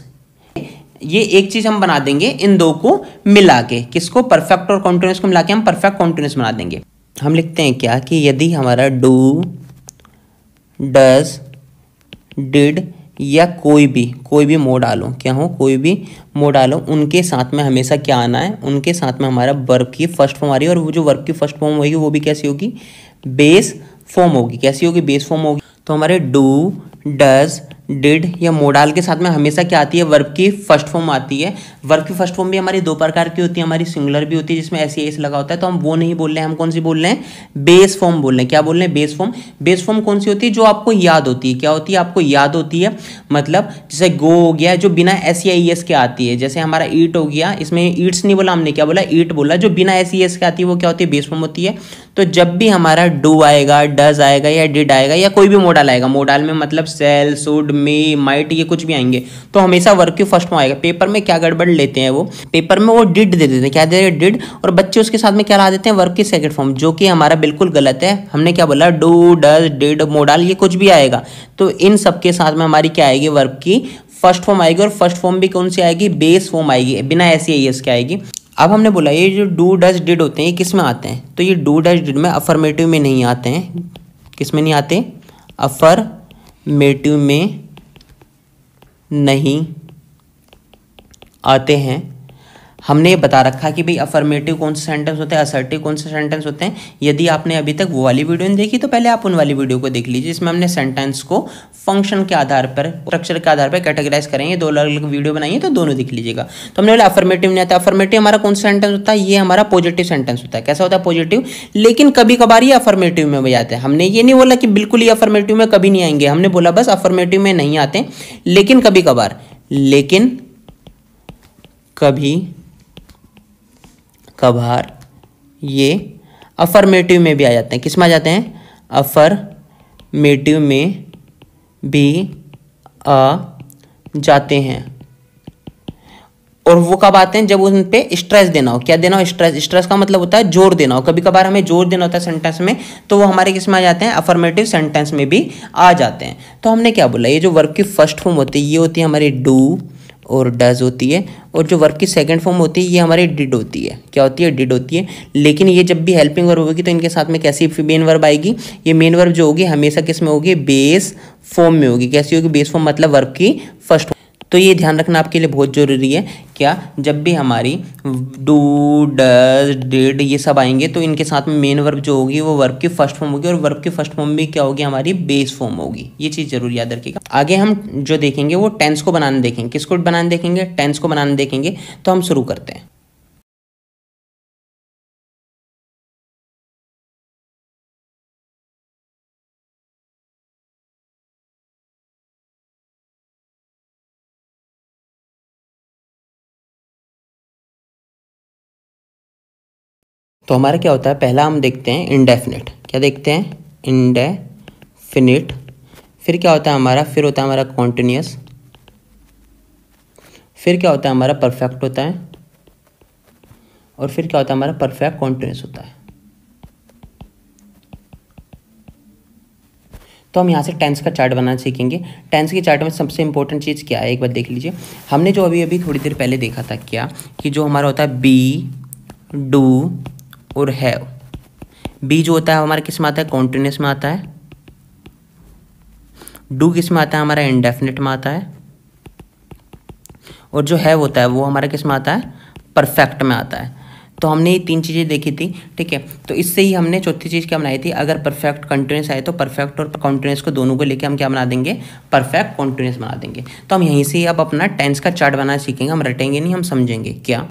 ये एक चीज हम बना देंगे इन दो को मिला के। किसको, परफेक्ट और कॉन्टिन्यूस को मिला के हम परफेक्ट कॉन्टिन्यूस बना देंगे। हम लिखते हैं क्या कि यदि हमारा डू, डज, डिड या कोई भी कोई भी मोड डालो, क्या हो, कोई भी मोड डालो, उनके साथ में हमेशा क्या आना है, उनके साथ में हमारा वर्ब की फर्स्ट फॉर्म आ रही है। और वो जो वर्ब की फर्स्ट फॉर्म होगी वो भी कैसी होगी, बेस फॉर्म होगी। कैसी होगी, बेस फॉर्म होगी। तो हमारे डू, डज, डिड या मोडाल के साथ में हमेशा क्या आती है, वर्ब की फर्स्ट फॉर्म आती है। वर्ब की फर्स्ट फॉर्म भी हमारी दो प्रकार की होती है, हमारी सिंगुलर भी होती है जिसमें एस एस लगा होता है। तो हम वो नहीं बोल रहे हैं, हम कौन सी बोल रहे हैं, बेस फॉर्म बोल रहे हैं। क्या बोल रहे हैं, बेस फॉर्म। बेस फॉर्म कौन सी होती है, जो आपको याद होती है। क्या होती है, आपको याद होती है। मतलब जैसे गो हो गया, जो बिना एस आई एस के आती है। जैसे हमारा ईट हो गया, इसमें ईट्स नहीं बोला हमने, क्या बोला, ईट बोला। जो बिना एस एस के आती है वो क्या होती है, बेस फॉर्म होती है। तो जब भी हमारा डू आएगा, डज आएगा या डिड आएगा या कोई भी मोडाल आएगा, मोडाल में मतलब सेल, शुड, मे, माइट, ये कुछ भी आएंगे, तो हमेशा वर्ब की फर्स्ट फॉर्म आएगा। पेपर में क्या गड़बड़ लेते हैं, वो पेपर में वो डिड दे देते हैं, क्या दे रहे हैं, डिड, और बच्चे उसके साथ में क्या ला देते हैं, वर्ब की सेकंड फॉर्म, जो कि हमारा बिल्कुल गलत है। हमने क्या बोला, डू, डज, डिड, मोडाल, ये कुछ भी आएगा तो इन सबके साथ में हमारी क्या आएगी, वर्ब की फर्स्ट फॉर्म आएगी। और फर्स्ट फॉर्म भी कौन सी आएगी, बेस फॉर्म आएगी, बिना एस आई एस के आएगी। अब हमने बोला ये जो डू डज डिड होते हैं ये किस में आते हैं, तो ये डू डज डिड में अफर्मेटिव में नहीं आते हैं। किस में नहीं आते? अफर्मेटिव में नहीं आते हैं। हमने ये बता रखा कि भाई अफर्मेटिव कौन से सेंटेंस होते हैं, असर्टिव कौन से सेंटेंस होते हैं। यदि आपने अभी तक वो वाली वीडियो नहीं देखी तो पहले आप उन वाली वीडियो को देख लीजिए, जिसमें हमने सेंटेंस को फंक्शन के आधार पर, स्ट्रक्चर के आधार पर कैटेगराइज करेंगे। दो अलग अलग वीडियो बनाइए तो दोनों देख लीजिएगा। तो हमने बोला अफर्मेटिव नहीं आता। अफर्मेटिव हमारा कौन सा सेंटेंस होता है? ये हमारा पॉजिटिव सेंटेंस होता है। कैसा होता है? पॉजिटिव, लेकिन कभी कभार ये अफर्मेटिव में भी आते हैं। हमने ये नहीं बोला कि बिल्कुल ही अफर्मेटिव में कभी नहीं आएंगे, हमने बोला बस अफर्मेटिव में नहीं आते, लेकिन कभी कभार, लेकिन कभी कभार ये अफर्मेटिव में भी आ जाते हैं। किस में आ जाते हैं? अफर्मेटिव में भी आ जाते हैं। और वो कब आते हैं? जब उन पे स्ट्रेस देना हो। क्या देना हो? स्ट्रेस। स्ट्रेस का मतलब होता है जोर देना हो। कभी कभार हमें जोर देना होता है सेंटेंस में, तो वो हमारे किस में आ जाते हैं? अफर्मेटिव सेंटेंस में भी आ जाते हैं। तो हमने क्या बोला, ये जो वर्ब की फर्स्ट फॉर्म होती है ये होती है हमारी डू और डज होती है, और जो वर्ब की सेकंड फॉर्म होती है ये हमारी डिड होती है। क्या होती है? डिड होती है। लेकिन ये जब भी हेल्पिंग वर्ब होगी तो इनके साथ में कैसी मेन वर्ब आएगी? ये मेन वर्ब जो होगी हमेशा किस में होगी? बेस फॉर्म में होगी। कैसी होगी? बेस फॉर्म मतलब वर्ब की फर्स्ट। तो ये ध्यान रखना आपके लिए बहुत ज़रूरी है। क्या जब भी हमारी डू डज डिड ये सब आएंगे तो इनके साथ में मेन वर्ब जो होगी वो वर्ब की फर्स्ट फॉर्म होगी, और वर्ब की फर्स्ट फॉर्म भी क्या होगी? हमारी बेस फॉर्म होगी। ये चीज़ जरूर याद रखिएगा। आगे हम जो देखेंगे वो टेंस को बनाने देखेंगे। किसको बनाने देखेंगे? टेंस को बनाने देखेंगे। तो हम शुरू करते हैं। तो हमारा क्या होता है? पहला हम देखते हैं इंडेफिनिट। क्या देखते हैं? इंडेफिनिट। फिर क्या होता है हमारा? फिर होता है हमारा कॉन्टिन्यूस। फिर क्या होता है हमारा? परफेक्ट होता है। और फिर क्या होता है हमारा? परफेक्ट कॉन्टिन्यूस होता है। तो हम यहाँ से टेंस का चार्ट बनाना सीखेंगे। टेंस के चार्ट में सबसे इंपॉर्टेंट चीज़ क्या है एक बार देख लीजिए। हमने जो अभी अभी थोड़ी देर पहले देखा था क्या, कि जो हमारा होता है बी डू और हैव। बी जो होता है हमारा किस में आता है? कॉन्टिन्यूस में आता है। डू किस में आता है हमारा? इंडेफिनिट में आता है। और जो हैव होता है वो हमारा किस में आता है? परफेक्ट में आता है। तो हमने ये तीन चीज़ें देखी थी, ठीक है। तो इससे ही हमने चौथी चीज़ क्या बनाई थी? अगर परफेक्ट कंटिन्यूस आए तो परफेक्ट और कॉन्टिन्यूस को दोनों को लेके हम क्या बना देंगे? परफेक्ट कॉन्टिन्यूस बना देंगे। तो हम यहीं से अब अपना टेंस का चार्ट बनाना सीखेंगे। हम रटेंगे नहीं, हम समझेंगे क्या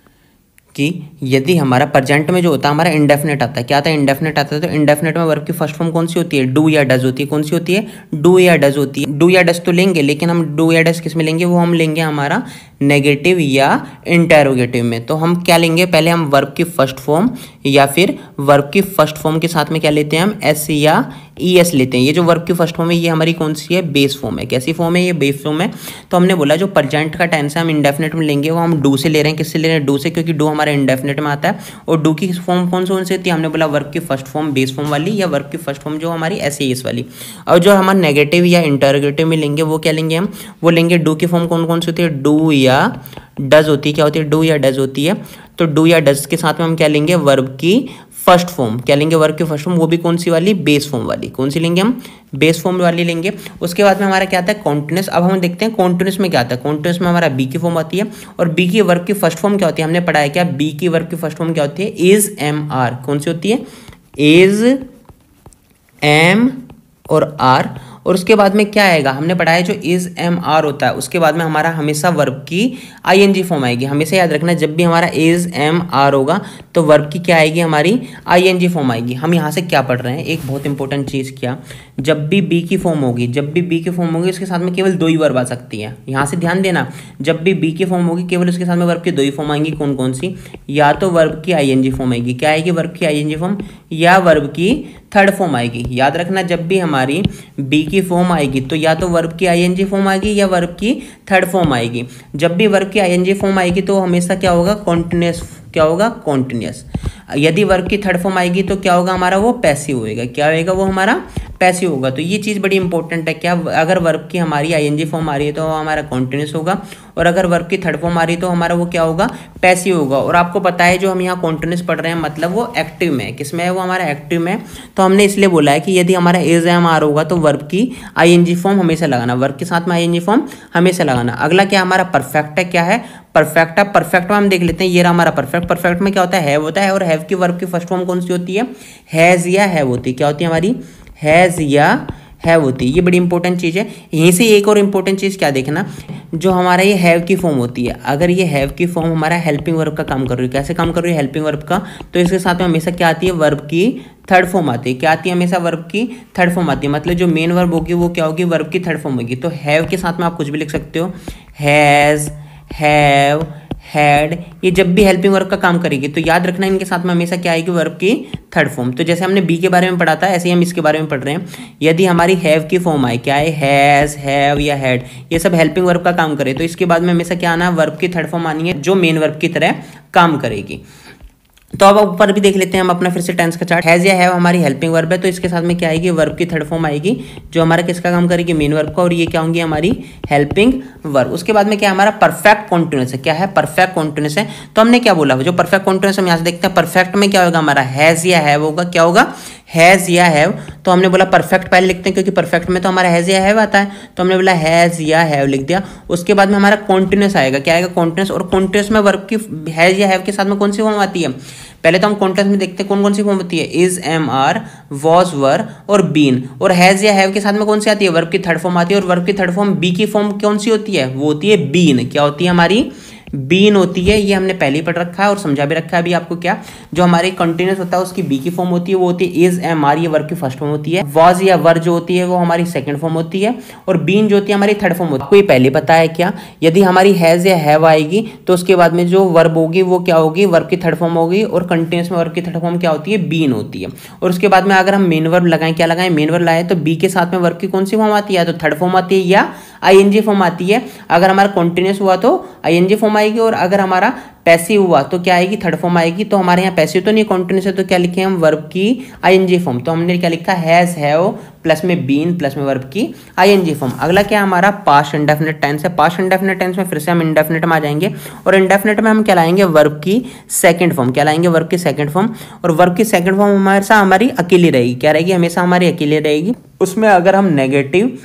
कि यदि हमारा प्रेजेंट में जो होता है हमारा इंडेफिनिट आता है। क्या आता है? इंडेफिनिट आता है। तो इंडेफिनिट में वर्ब की फर्स्ट फॉर्म कौन सी होती है? डू या डज होती है। कौन सी होती है? डू या डज होती है। डू या डज तो लेंगे, लेकिन हम डू या डज किस में लेंगे? वो हम लेंगे हमारा नेगेटिव या इंटेरोगेटिव में। तो हम क्या लेंगे? पहले हम वर्ब की फर्स्ट फॉर्म या फिर वर्ब की फर्स्ट फॉर्म के साथ में क्या लेते हैं? हम एस या ई एस लेते हैं। ये जो वर्ब की फर्स्ट फॉर्म है ये हमारी कौन सी है? बेस फॉर्म है। कैसी फॉर्म है? ये बेस फॉर्म है। तो हमने बोला जो प्रेजेंट का टेंस है हम इंडेफिनिट में लेंगे, वो हम डू से ले रहे हैं। किससे ले रहे हैं? डू से, क्योंकि डू हमारा इंडेफिनिट में आता है। और डू की फॉर्म कौन कौन सी होती है? हमने बोला वर्ब की फर्स्ट फॉर्म बेस फॉर्म वाली, या वर्ब की फर्स्ट फॉर्म जो हमारी एस ई एस वाली। और जो हमारा नेगेटिव या इंटेरोगेटिव में लेंगे वो क्या लेंगे? हम वो लेंगे डू की फॉर्म कौन कौन सी होती है? डू या डज होती है। क्या होती है? डू या डज होती है। तो डू या डज के साथ में हम क्या लेंगे? वर्ब की फर्स्ट फॉर्म। क्या लेंगे? वर्ब की फर्स्ट फॉर्म, वो भी कौन सी वाली? बेस फॉर्म वाली। कौन सी लेंगे? हम बेस फॉर्म वाली लेंगे। उसके बाद में हमारा क्या आता है? कॉन्टिन्यूस। अब हम देखते हैं कॉन्टिन्यूस में क्या आता है। कॉन्टिन्यूस में हमारा बी की फॉर्म आती है, और बी की वर्ब की फर्स्ट फॉर्म क्या होती है? हमने पढ़ाया क्या? बी की वर्ब की फर्स्ट फॉर्म क्या होती है? Is am are. कौन सी होती है? इज एम और आर। और उसके बाद में क्या आएगा? हमने पढ़ाया जो इज एम आर होता है उसके बाद में हमारा हमेशा वर्ब की आई एन जी फॉर्म आएगी। हमेशा याद रखना जब भी हमारा इज एम आर होगा तो वर्ब की क्या आएगी? हमारी आई एन जी फॉर्म आएगी। हम यहाँ से क्या पढ़ रहे हैं? एक बहुत इंपॉर्टेंट चीज़ क्या, जब भी बी की फॉर्म होगी, जब भी बी की फॉर्म होगी उसके साथ में केवल दो ही वर्ब आ सकती है। यहाँ से ध्यान देना, जब भी बी की फॉर्म होगी केवल उसके साथ में वर्ब की दो ही फॉर्म आएंगी। कौन कौन सी? या तो वर्ब की आई एन जी फॉर्म आएगी। क्या आएगी? वर्ब की आई एन जी फॉर्म, या वर्ब की थर्ड फॉर्म आएगी। याद रखना जब भी हमारी बी की फॉर्म आएगी तो या तो वर्ब की आईएनजी फॉर्म आएगी या वर्ब की थर्ड फॉर्म आएगी। जब भी वर्ब की आईएनजी फॉर्म आएगी तो हमेशा क्या होगा? कॉन्टिन्यूस। क्या होगा? कॉन्टिन्यूस। यदि वर्ब की थर्ड फॉर्म आएगी तो क्या होगा? हमारा वो पैसिव होएगा। क्या होएगा? वो हमारा पैसिव होगा। तो ये चीज़ बड़ी इंपॉर्टेंट है। क्या अगर वर्ब की हमारी आईएनजी फॉर्म आ रही है तो हमारा कॉन्टिन्यूस होगा, और अगर वर्ब की थर्ड फॉर्म आ रही तो हमारा वो क्या होगा, पैसिव होगा। और आपको पता है जो हम यहाँ कॉन्टिन्यूस पढ़ रहे हैं मतलब वो एक्टिव में, किसमें है वो हमारा एक्टिव में। तो हमने इसलिए बोला है कि यदि हमारा एज एम आर होगा तो वर्ब की आई एन जी फॉर्म हमेशा लगाना, वर्ब के साथ में आई एन जी फॉर्म हमेशा लगाना। अगला क्या हमारा परफेक्ट है, क्या है परफेक्ट है। परफेक्ट में हम देख लेते हैं, ये रहा हमारा परफेक्ट। परफेक्ट में क्या होता है हैव होता है, और हैव की वर्ब की फर्स्ट फॉर्म कौन सी होती है, हैज़ या हैव होती है। क्या होती है हमारी, हैज़ या हैव होती है। ये बड़ी इंपॉर्टेंट चीज़ है। यहीं से एक और इंपॉर्टेंट चीज़ क्या देखना, जो हमारा ये हैव की फॉर्म होती है, अगर ये हैव की फॉर्म हमारा हेल्पिंग वर्ब का काम कर रही है, कैसे काम कर रही है हेल्पिंग वर्ब का, तो इसके साथ में हमेशा क्या आती है वर्ब की थर्ड फॉर्म आती है। क्या आती है हमेशा वर्ब की थर्ड फॉर्म आती है, मतलब जो मेन वर्ब होगी वो क्या होगी वर्ब की थर्ड फॉर्म होगी। तो हैव के साथ में आप कुछ भी लिख सकते हो, हैज़, हैव, हैड, ये जब भी हेल्पिंग वर्ब का काम करेगी तो याद रखना इनके साथ में हमेशा क्या आएगी वर्ब की थर्ड फॉर्म। तो जैसे हमने बी के बारे में पढ़ा था ऐसे ही हम इसके बारे में पढ़ रहे हैं। यदि हमारी हैव की फॉर्म आए, क्या है हैज़, हैव या हैड, ये सब हेल्पिंग वर्ब का काम करे तो इसके बाद में हमेशा क्या आना वर्ब की थर्ड फॉर्म आनी है जो मेन वर्ब की तरह काम करेगी। तो अब ऊपर भी देख लेते हैं हम अपना फिर से टेंस का चार्ट। हैज़ या हैव हमारी हेल्पिंग वर्ब है तो इसके साथ में क्या आएगी वर्ब की थर्ड फॉर्म आएगी जो हमारा किसका काम करेगी मेन वर्ब का, और ये क्या होंगी हमारी हेल्पिंग वर्ब। उसके बाद में क्या हमारा परफेक्ट कॉन्टिन्यूस है, क्या है परफेक्ट कॉन्टिन्यूस है। तो हमने क्या बोला जो परफेक्ट कॉन्टिन्यूस हम यहाँ से देखते हैं, परफेक्ट में क्या होगा हमारा हैज़ या हैव होगा, क्या होगा हैज़ या हैव। तो हमने बोला परफेक्ट पहले लिखते हैं क्योंकि परफेक्ट में तो हमारा हैज़ या हैव आता है, तो हमने बोला हैज़ या हैव लिख दिया। उसके बाद में हमारा कॉन्टिन्यूस आएगा, क्या आएगा कॉन्टिन्यूस, और कॉन्टिन्यूस में वर्ब की हैज़ या हैव के साथ में कौन सी फॉर्म आती है, पहले तो हम कॉन्टिन्यूस में देखते हैं कौन कौन सी फॉर्म होती है, is, am, are, was, were और बीन। और हैज़ या हैव के साथ में कौन सी आती है वर्ब की थर्ड फॉर्म आती है, और वर्ब की थर्ड फॉर्म बी की फॉर्म कौन सी होती है, वो होती है बीन। क्या होती है हमारी बीन होती है, ये हमने पहले ही पढ़ रखा है और समझा भी रखा है अभी आपको। क्या जो हमारे कंटिन्यूस होता है उसकी बी की फॉर्म होती है वो होती है इज, एम, आर, ये वर्ब की फर्स्ट फॉर्म होती है, वॉज या वर जो होती है वो हमारी सेकंड फॉर्म होती है, और बीन जो होती है हमारी थर्ड फॉर्म होती है। आपको ये पहले पता है क्या, यदि हमारी हैज या हैव आएगी तो उसके बाद में जो वर्ब होगी वो क्या होगी वर्ब की थर्ड फॉर्म होगी, और कंटिन्यूस में वर्ब की थर्ड फॉर्म क्या होती है बीन होती है। और उसके बाद में अगर हम मेन वर्ब लगाएं, क्या लगाएं मेन वर्ब लाए तो बी के साथ में वर्ब की कौन सी फॉर्म आती है, तो थर्ड फॉर्म आती है या आई एन जी फॉर्म आती है। अगर हमारा कॉन्टिन्यूस हुआ तो आई एन जी फॉर्म आएगी, और अगर हमारा पैसिव हुआ तो क्या आएगी थर्ड फॉर्म आएगी। तो हमारे यहाँ पैसिव तो नहीं कॉन्टिन्यूस है तो क्या लिखे हम वर्ब की आई एन जी फॉर्म। तो हमने क्या लिखा हैज़, हैव प्लस में बीन प्लस में वर्ब की आई एन जी फॉर्म। अगला क्या हमारा पास्ट इंडेफिनेट टेंस है। पास्ट इंडेफिनेट टेंस में फिर से हम इंडेफिनेट में आ जाएंगे, और इंडेफिनेट में हम क्या लाएंगे वर्ब की सेकंड फॉर्म, क्या लाएंगे वर्ब की सेकंड फॉर्म। और वर्ब की सेकंड फॉर्म हमेशा हमारी अकेली रहेगी, क्या रहेगी हमेशा हमारी अकेली रहेगी। उसमें अगर हम नेगेटिव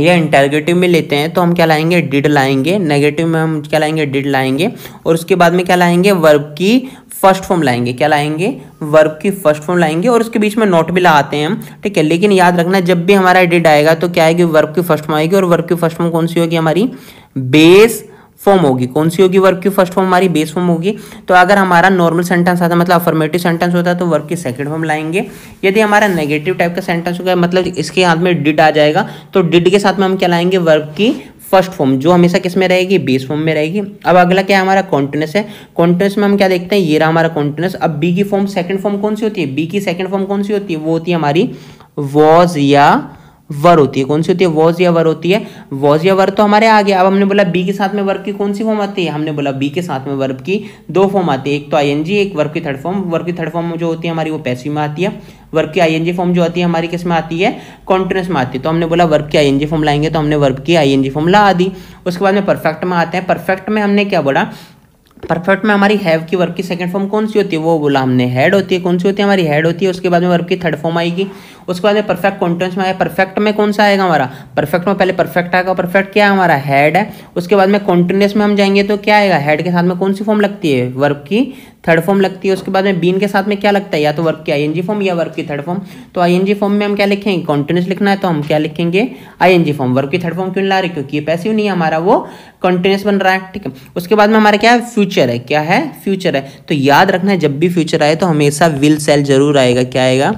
या इंटरगेटिव में लेते हैं तो हम क्या लाएंगे डिड लाएंगे, नेगेटिव में हम क्या लाएंगे डिड लाएंगे, और उसके बाद में क्या लाएंगे वर्ब की फर्स्ट फॉर्म लाएंगे, क्या लाएंगे वर्ब की फर्स्ट फॉर्म लाएंगे, और उसके बीच में नॉट भी लाते हैं हम, ठीक है। लेकिन याद रखना जब भी हमारा डिड आएगा तो क्या आएगी वर्ब की फर्स्ट फॉर्म आएगी, और वर्ब की फर्स्ट फॉर्म कौन सी होगी हमारी बेस फॉर्म होगी। कौन सी होगी वर्ब की फर्स्ट फॉर्म हमारी बेस फॉर्म होगी। तो अगर हमारा नॉर्मल सेंटेंस आता है मतलब अफर्मेटिव सेंटेंस होता है तो वर्ब की सेकंड फॉर्म लाएंगे। यदि हमारा नेगेटिव टाइप का सेंटेंस होगा मतलब इसके हाथ में डिड आ जाएगा तो डिड के साथ में हम क्या लाएंगे वर्ब की फर्स्ट फॉर्म जो हमेशा किस में रहेगी बेस फॉर्म में रहेगी। अब अगला क्या हमारा कॉन्टिन्यूस है। कॉन्टिन्यूस में हम क्या देखते हैं, ये रहा हमारा कॉन्टिन्यूस। अब बी की फॉर्म सेकंड फॉर्म कौन सी होती है, बी की सेकंड फॉर्म कौन सी होती है, वो होती है हमारी वॉज या वर होती है। कौन सी होती है वॉज या वर होती है। वॉज या वर तो हमारे आ गया। अब हमने बोला बी के साथ में वर्ब की कौन सी फॉर्म आती है, हमने बोला बी के साथ में वर्ब की दो फॉर्म आती है, एक तो आईएनजी एक वर्ब की थर्ड फॉर्म। वर्ब की थर्ड फॉर्म जो होती है हमारी वो पैसिव में आती है, वर्ब की आईएनजी फॉर्म जो आती है हमारी किस में आती है कॉन्टिन्यूस में आती है। तो हमने बोला वर्ब की आईएनजी फॉर्म लाएंगे तो हमने वर्ब की आईएनजी फॉर्म ला दी। उसके बाद में परफेक्ट में आते हैं। परफेक्ट में हमने क्या बोला, परफेक्ट में हमारी हैव की वर्ब की सेकंड फॉर्म कौन सी होती है, वो बोला हमने हैड होती है। कौन सी होती है हमारी हैड होती है। उसके बाद में वर्ब की थर्ड फॉर्म आएगी। उसके बाद में परफेक्ट कॉन्टिन्यूस में आया। परफेक्ट में कौन सा आएगा हमारा, परफेक्ट में पहले परफेक्ट आएगा, परफेक्ट क्या है हमारा हैड है। उसके बाद में कॉन्टिन्यूस में हम जाएंगे तो क्या आएगा, हैड के साथ में कौन सी फॉर्म लगती है वर्ब की थर्ड फॉर्म लगती है। उसके बाद में बीन के साथ में क्या लगता है, या तो वर्ब की आईएनजी फॉर्म या वर्ब की थर्ड फॉर्म। तो आईएनजी फॉर्म में हम क्या लिखेंगे, कॉन्टिन्यूस लिखना है तो हम क्या लिखेंगे आईएनजी फॉर्म। वर्ब की थर्ड फॉर्म क्यों ला रहे, क्योंकि ये पैसिव नहीं है हमारा, वो कॉन्टिन्यूस बन रहा है, ठीक है। उसके बाद में हमारा क्या है फ्यूचर है, क्या है फ्यूचर है। तो याद रखना जब भी फ्यूचर आए तो हमेशा विल सेल जरूर आएगा, क्या आएगा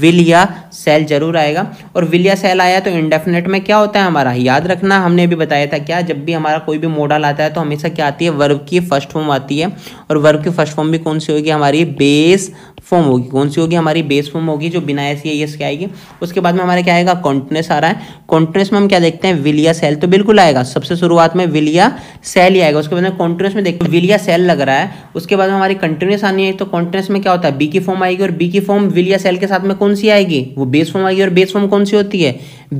विल या सेल जरूर आएगा। और विल या सेल आया तो इंडेफिनेट में क्या होता है हमारा, याद रखना हमने भी बताया था क्या, जब भी हमारा कोई भी मॉडल आता है तो हमेशा क्या आती है वर्ब की फर्स्ट फॉर्म आती है, और वर्ब की फर्स्ट फॉर्म भी कौन सी होगी हमारी बेस फॉर्म होगी। कौन सी होगी हमारी बेस फॉर्म होगी जो बिना एस या एस के आएगी। उसके बाद में हमारा क्या आएगा कॉन्टिन्यूस आ रहा है। कॉन्टिन्यूस में हम क्या देखते हैं विल या सेल तो बिल्कुल आएगा, सबसे शुरुआत में विल या सेल ही आएगा। उसके बाद में कॉन्टिन्यूस में देखते हैं विल या सेल लग रहा है। उसके बाद में हमारी कंटिन्यूस आनी है तो कॉन्टिन्यूस में क्या होता है बी की फॉर्म आएगी, और बी की फॉर्म विल या सेल के साथ में कौन सी आएगी, वो बेस फॉर्म आएगी। और बेस फॉर्म कौन सी होती है,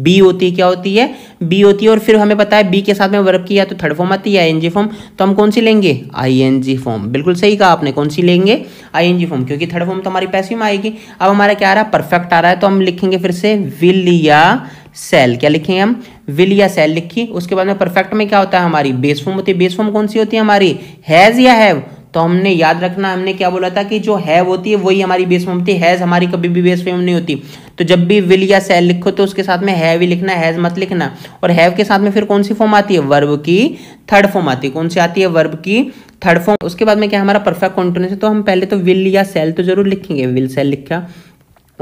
बी होती है। क्या होती है, बी होती है। और फिर हमें पता है बी के साथ में वर्ब की या तो थर्ड फॉर्म आती है आईएनजी फॉर्म, तो हम कौन सी लेंगे, आईएनजी फॉर्म। बिल्कुल सही कहा आपने, कौन सी लेंगे, आईएनजी फॉर्म, क्योंकि थर्ड फॉर्म तो हमारी पैसिव में आएगी। अब हमारा क्या आ रहा है, परफेक्ट आ रहा है, तो हम लिखेंगे फिर से विल या सेल। क्या लिखेंगे हम, विल या सेल लिखी। उसके बाद में परफेक्ट में क्या होता है, हमारी बेस फॉर्म होती है। बेस फॉर्म कौन सी होती है हमारी, हैज़ या हैव। तो हमने याद रखना, हमने क्या बोला था कि जो हैव होती है वही हमारी बेस फॉर्म होती है, हैज़ हमारी कभी भी बेस फॉर्म नहीं होती। तो जब भी विल या सेल लिखो तो उसके साथ में हैव ही लिखना, हैज़ मत लिखना। और हैव के साथ में फिर कौन सी फॉर्म आती है, वर्ब की थर्ड फॉर्म आती है। कौन सी आती है, वर्ब की थर्ड फॉर्म। उसके बाद में क्या हमारा परफेक्ट कंटिन्यूस है, तो हम पहले तो विल या सेल तो जरूर लिखेंगे, विल सेल लिखा।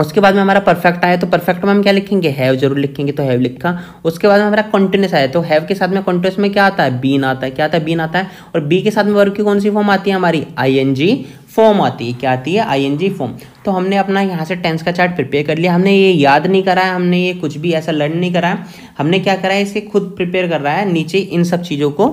उसके बाद में हमारा परफेक्ट आया, तो परफेक्ट में हम क्या लिखेंगे, हैव जरूर लिखेंगे, तो हैव लिखा। उसके बाद में हमारा कंटिन्यूस आया, तो हैव के साथ में कंटिन्यूस में क्या आता है, बीन आता है। क्या आता है, बीन आता है। और बी के साथ में वर्ब की कौन सी फॉर्म आती है, हमारी आईएनजी फॉर्म आती है। क्या आती है, आईएनजी फॉर्म। तो हमने अपना यहाँ से टेंस का चार्ट प्रिपेयर कर लिया। हमने ये याद नहीं करा है, हमने ये कुछ भी ऐसा लर्न नहीं करा है, हमने क्या करा है, इसे खुद प्रिपेयर कर रहा है नीचे इन सब चीज़ों को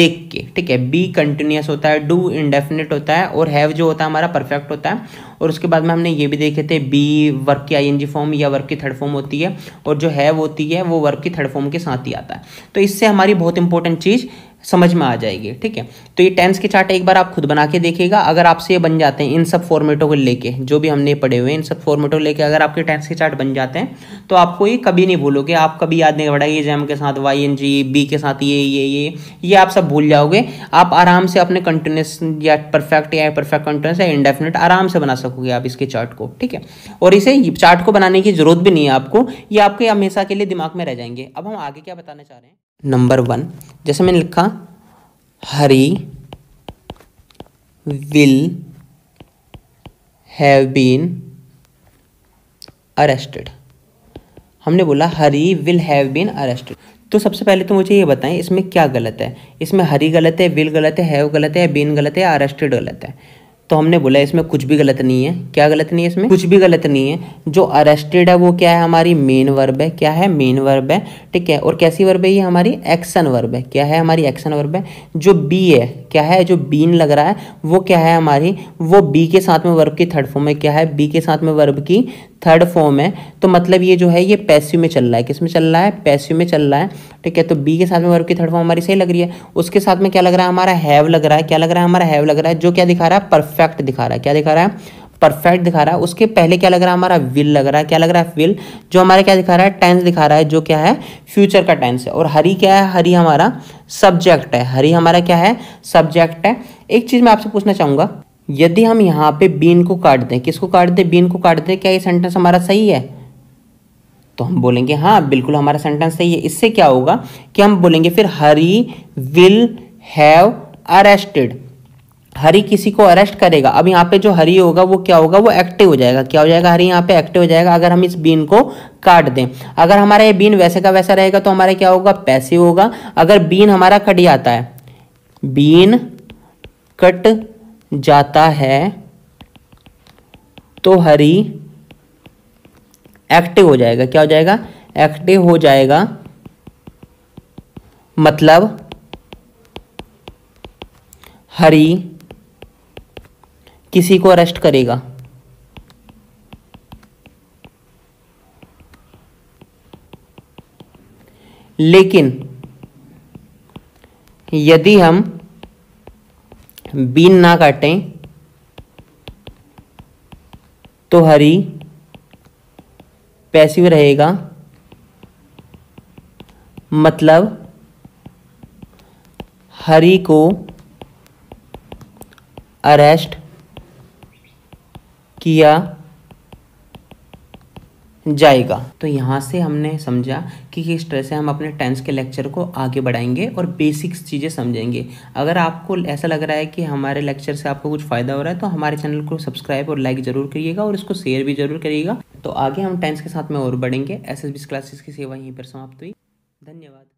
देख के। ठीक है, बी कंटिन्यूस होता है, डू इंडेफिनिट होता है, और हैव जो होता है हमारा परफेक्ट होता है। और उसके बाद में हमने ये भी देखे थे, बी वर्ब की आईएनजी फॉर्म या वर्ब की थर्ड फॉर्म होती है, और जो हैव होती है वो वर्ब की थर्ड फॉर्म के साथ ही आता है। तो इससे हमारी बहुत इंपॉर्टेंट चीज़ समझ में आ जाएगी। ठीक है, तो ये टेंस के चार्ट एक बार आप खुद बना के देखिएगा। अगर आपसे ये बन जाते हैं इन सब फॉर्मेटों को लेके, जो भी हमने पढ़े हुए हैं इन सब फॉर्मेटों को लेके, अगर आपके टेंस के चार्ट बन जाते हैं तो आपको ये कभी नहीं भूलोगे। आप कभी याद नहीं पड़ेगा, ये जैम के साथ वाई एन जी, बी के साथ ये ये ये ये आप सब भूल जाओगे। आप आराम से अपने कंटिन्यूस या परफेक्ट या परफेक्ट कंटिन्यूस या इंडेफिनिट आराम से बना सकोगे आप इसके चार्ट को। ठीक है, और इसे चार्ट को बनाने की जरूरत भी नहीं है आपको, ये आपके हमेशा के लिए दिमाग में रह जाएंगे। अब हम आगे क्या बताना चाह रहे हैं, नंबर वन, जैसे मैंने लिखा Hari will have been arrested. हमने बोला Hari will have been arrested. तो सबसे पहले तो मुझे ये बताएं इसमें क्या गलत है। इसमें हरी गलत है, विल गलत है, हैव गलत है, बीन गलत है, अरेस्टेड गलत है। तो हमने बोला इसमें कुछ भी गलत नहीं है। क्या गलत नहीं है, इसमें कुछ भी गलत नहीं है। जो अरेस्टेड है वो क्या है, हमारी मेन वर्ब है। क्या है, मेन वर्ब है। ठीक है, और कैसी वर्ब है ये, हमारी एक्शन वर्ब है। क्या है, हमारी एक्शन वर्ब है। जो बी है, क्या है, जो बीन लग रहा है वो क्या है हमारी, वो बी के साथ में वर्ब की थर्ड फॉर्म है। क्या है, बी के साथ में वर्ब की थर्ड फॉर्म है। तो मतलब ये जो है ये पैसिव में चल रहा है। किस में चल रहा है, पैसिव में चल रहा है। ठीक है, तो बी के साथ में वर्ब की थर्ड फॉर्म हमारी सही लग रही है। उसके साथ में क्या लग रहा है, हमारा हैव लग रहा है। क्या लग रहा है, हमारा हैव लग रहा है, जो क्या दिखा रहा है, परफेक्ट दिखा रहा है। क्या दिखा रहा है, परफेक्ट दिखा रहा है। उसके पहले क्या लग रहा है, हमारा विल लग रहा है। क्या लग रहा है, विल, जो हमारा क्या दिखा रहा है, टेंस दिखा रहा है, जो क्या है, फ्यूचर का टेंस है। और हरी क्या है, हरी हमारा सब्जेक्ट है। हरी हमारा क्या है, सब्जेक्ट है। एक चीज़ मैं आपसे पूछना चाहूँगा, यदि हम यहाँ पे बीन को काट दें, किसको काट दें, बीन को काट दें, क्या ये सेंटेंस हमारा सही है? तो हम बोलेंगे हाँ बिल्कुल हमारा सेंटेंस सही है। इससे क्या होगा कि हम बोलेंगे फिर Hari will have arrested. Hari किसी को अरेस्ट करेगा। अब यहाँ पे जो हरी होगा वो क्या होगा, वो एक्टिव हो जाएगा। क्या हो जाएगा, हरी यहाँ पे एक्टिव हो जाएगा। अगर हम इस बीन को काट दें, अगर हमारा ये बीन वैसे का वैसा रहेगा तो हमारा क्या होगा, पैसिव होगा। अगर बीन हमारा कट जाता है, बीन कट जाता है तो हरी एक्टिव हो जाएगा। क्या हो जाएगा, एक्टिव हो जाएगा। मतलब हरी किसी को अरेस्ट करेगा। लेकिन यदि हम बीन ना काटें तो हरी पैसिव रहेगा। मतलब हरी को अरेस्ट किया जाएगा। तो यहाँ से हमने समझा कि किस तरह से हम अपने टेंस के लेक्चर को आगे बढ़ाएंगे और बेसिक्स चीज़ें समझेंगे। अगर आपको ऐसा लग रहा है कि हमारे लेक्चर से आपको कुछ फ़ायदा हो रहा है तो हमारे चैनल को सब्सक्राइब और लाइक ज़रूर करिएगा और इसको शेयर भी ज़रूर करिएगा। तो आगे हम टेंस के साथ में और बढ़ेंगे। एस एस बिस्ट क्लासेस की सेवा यहीं पर समाप्त हुई। धन्यवाद।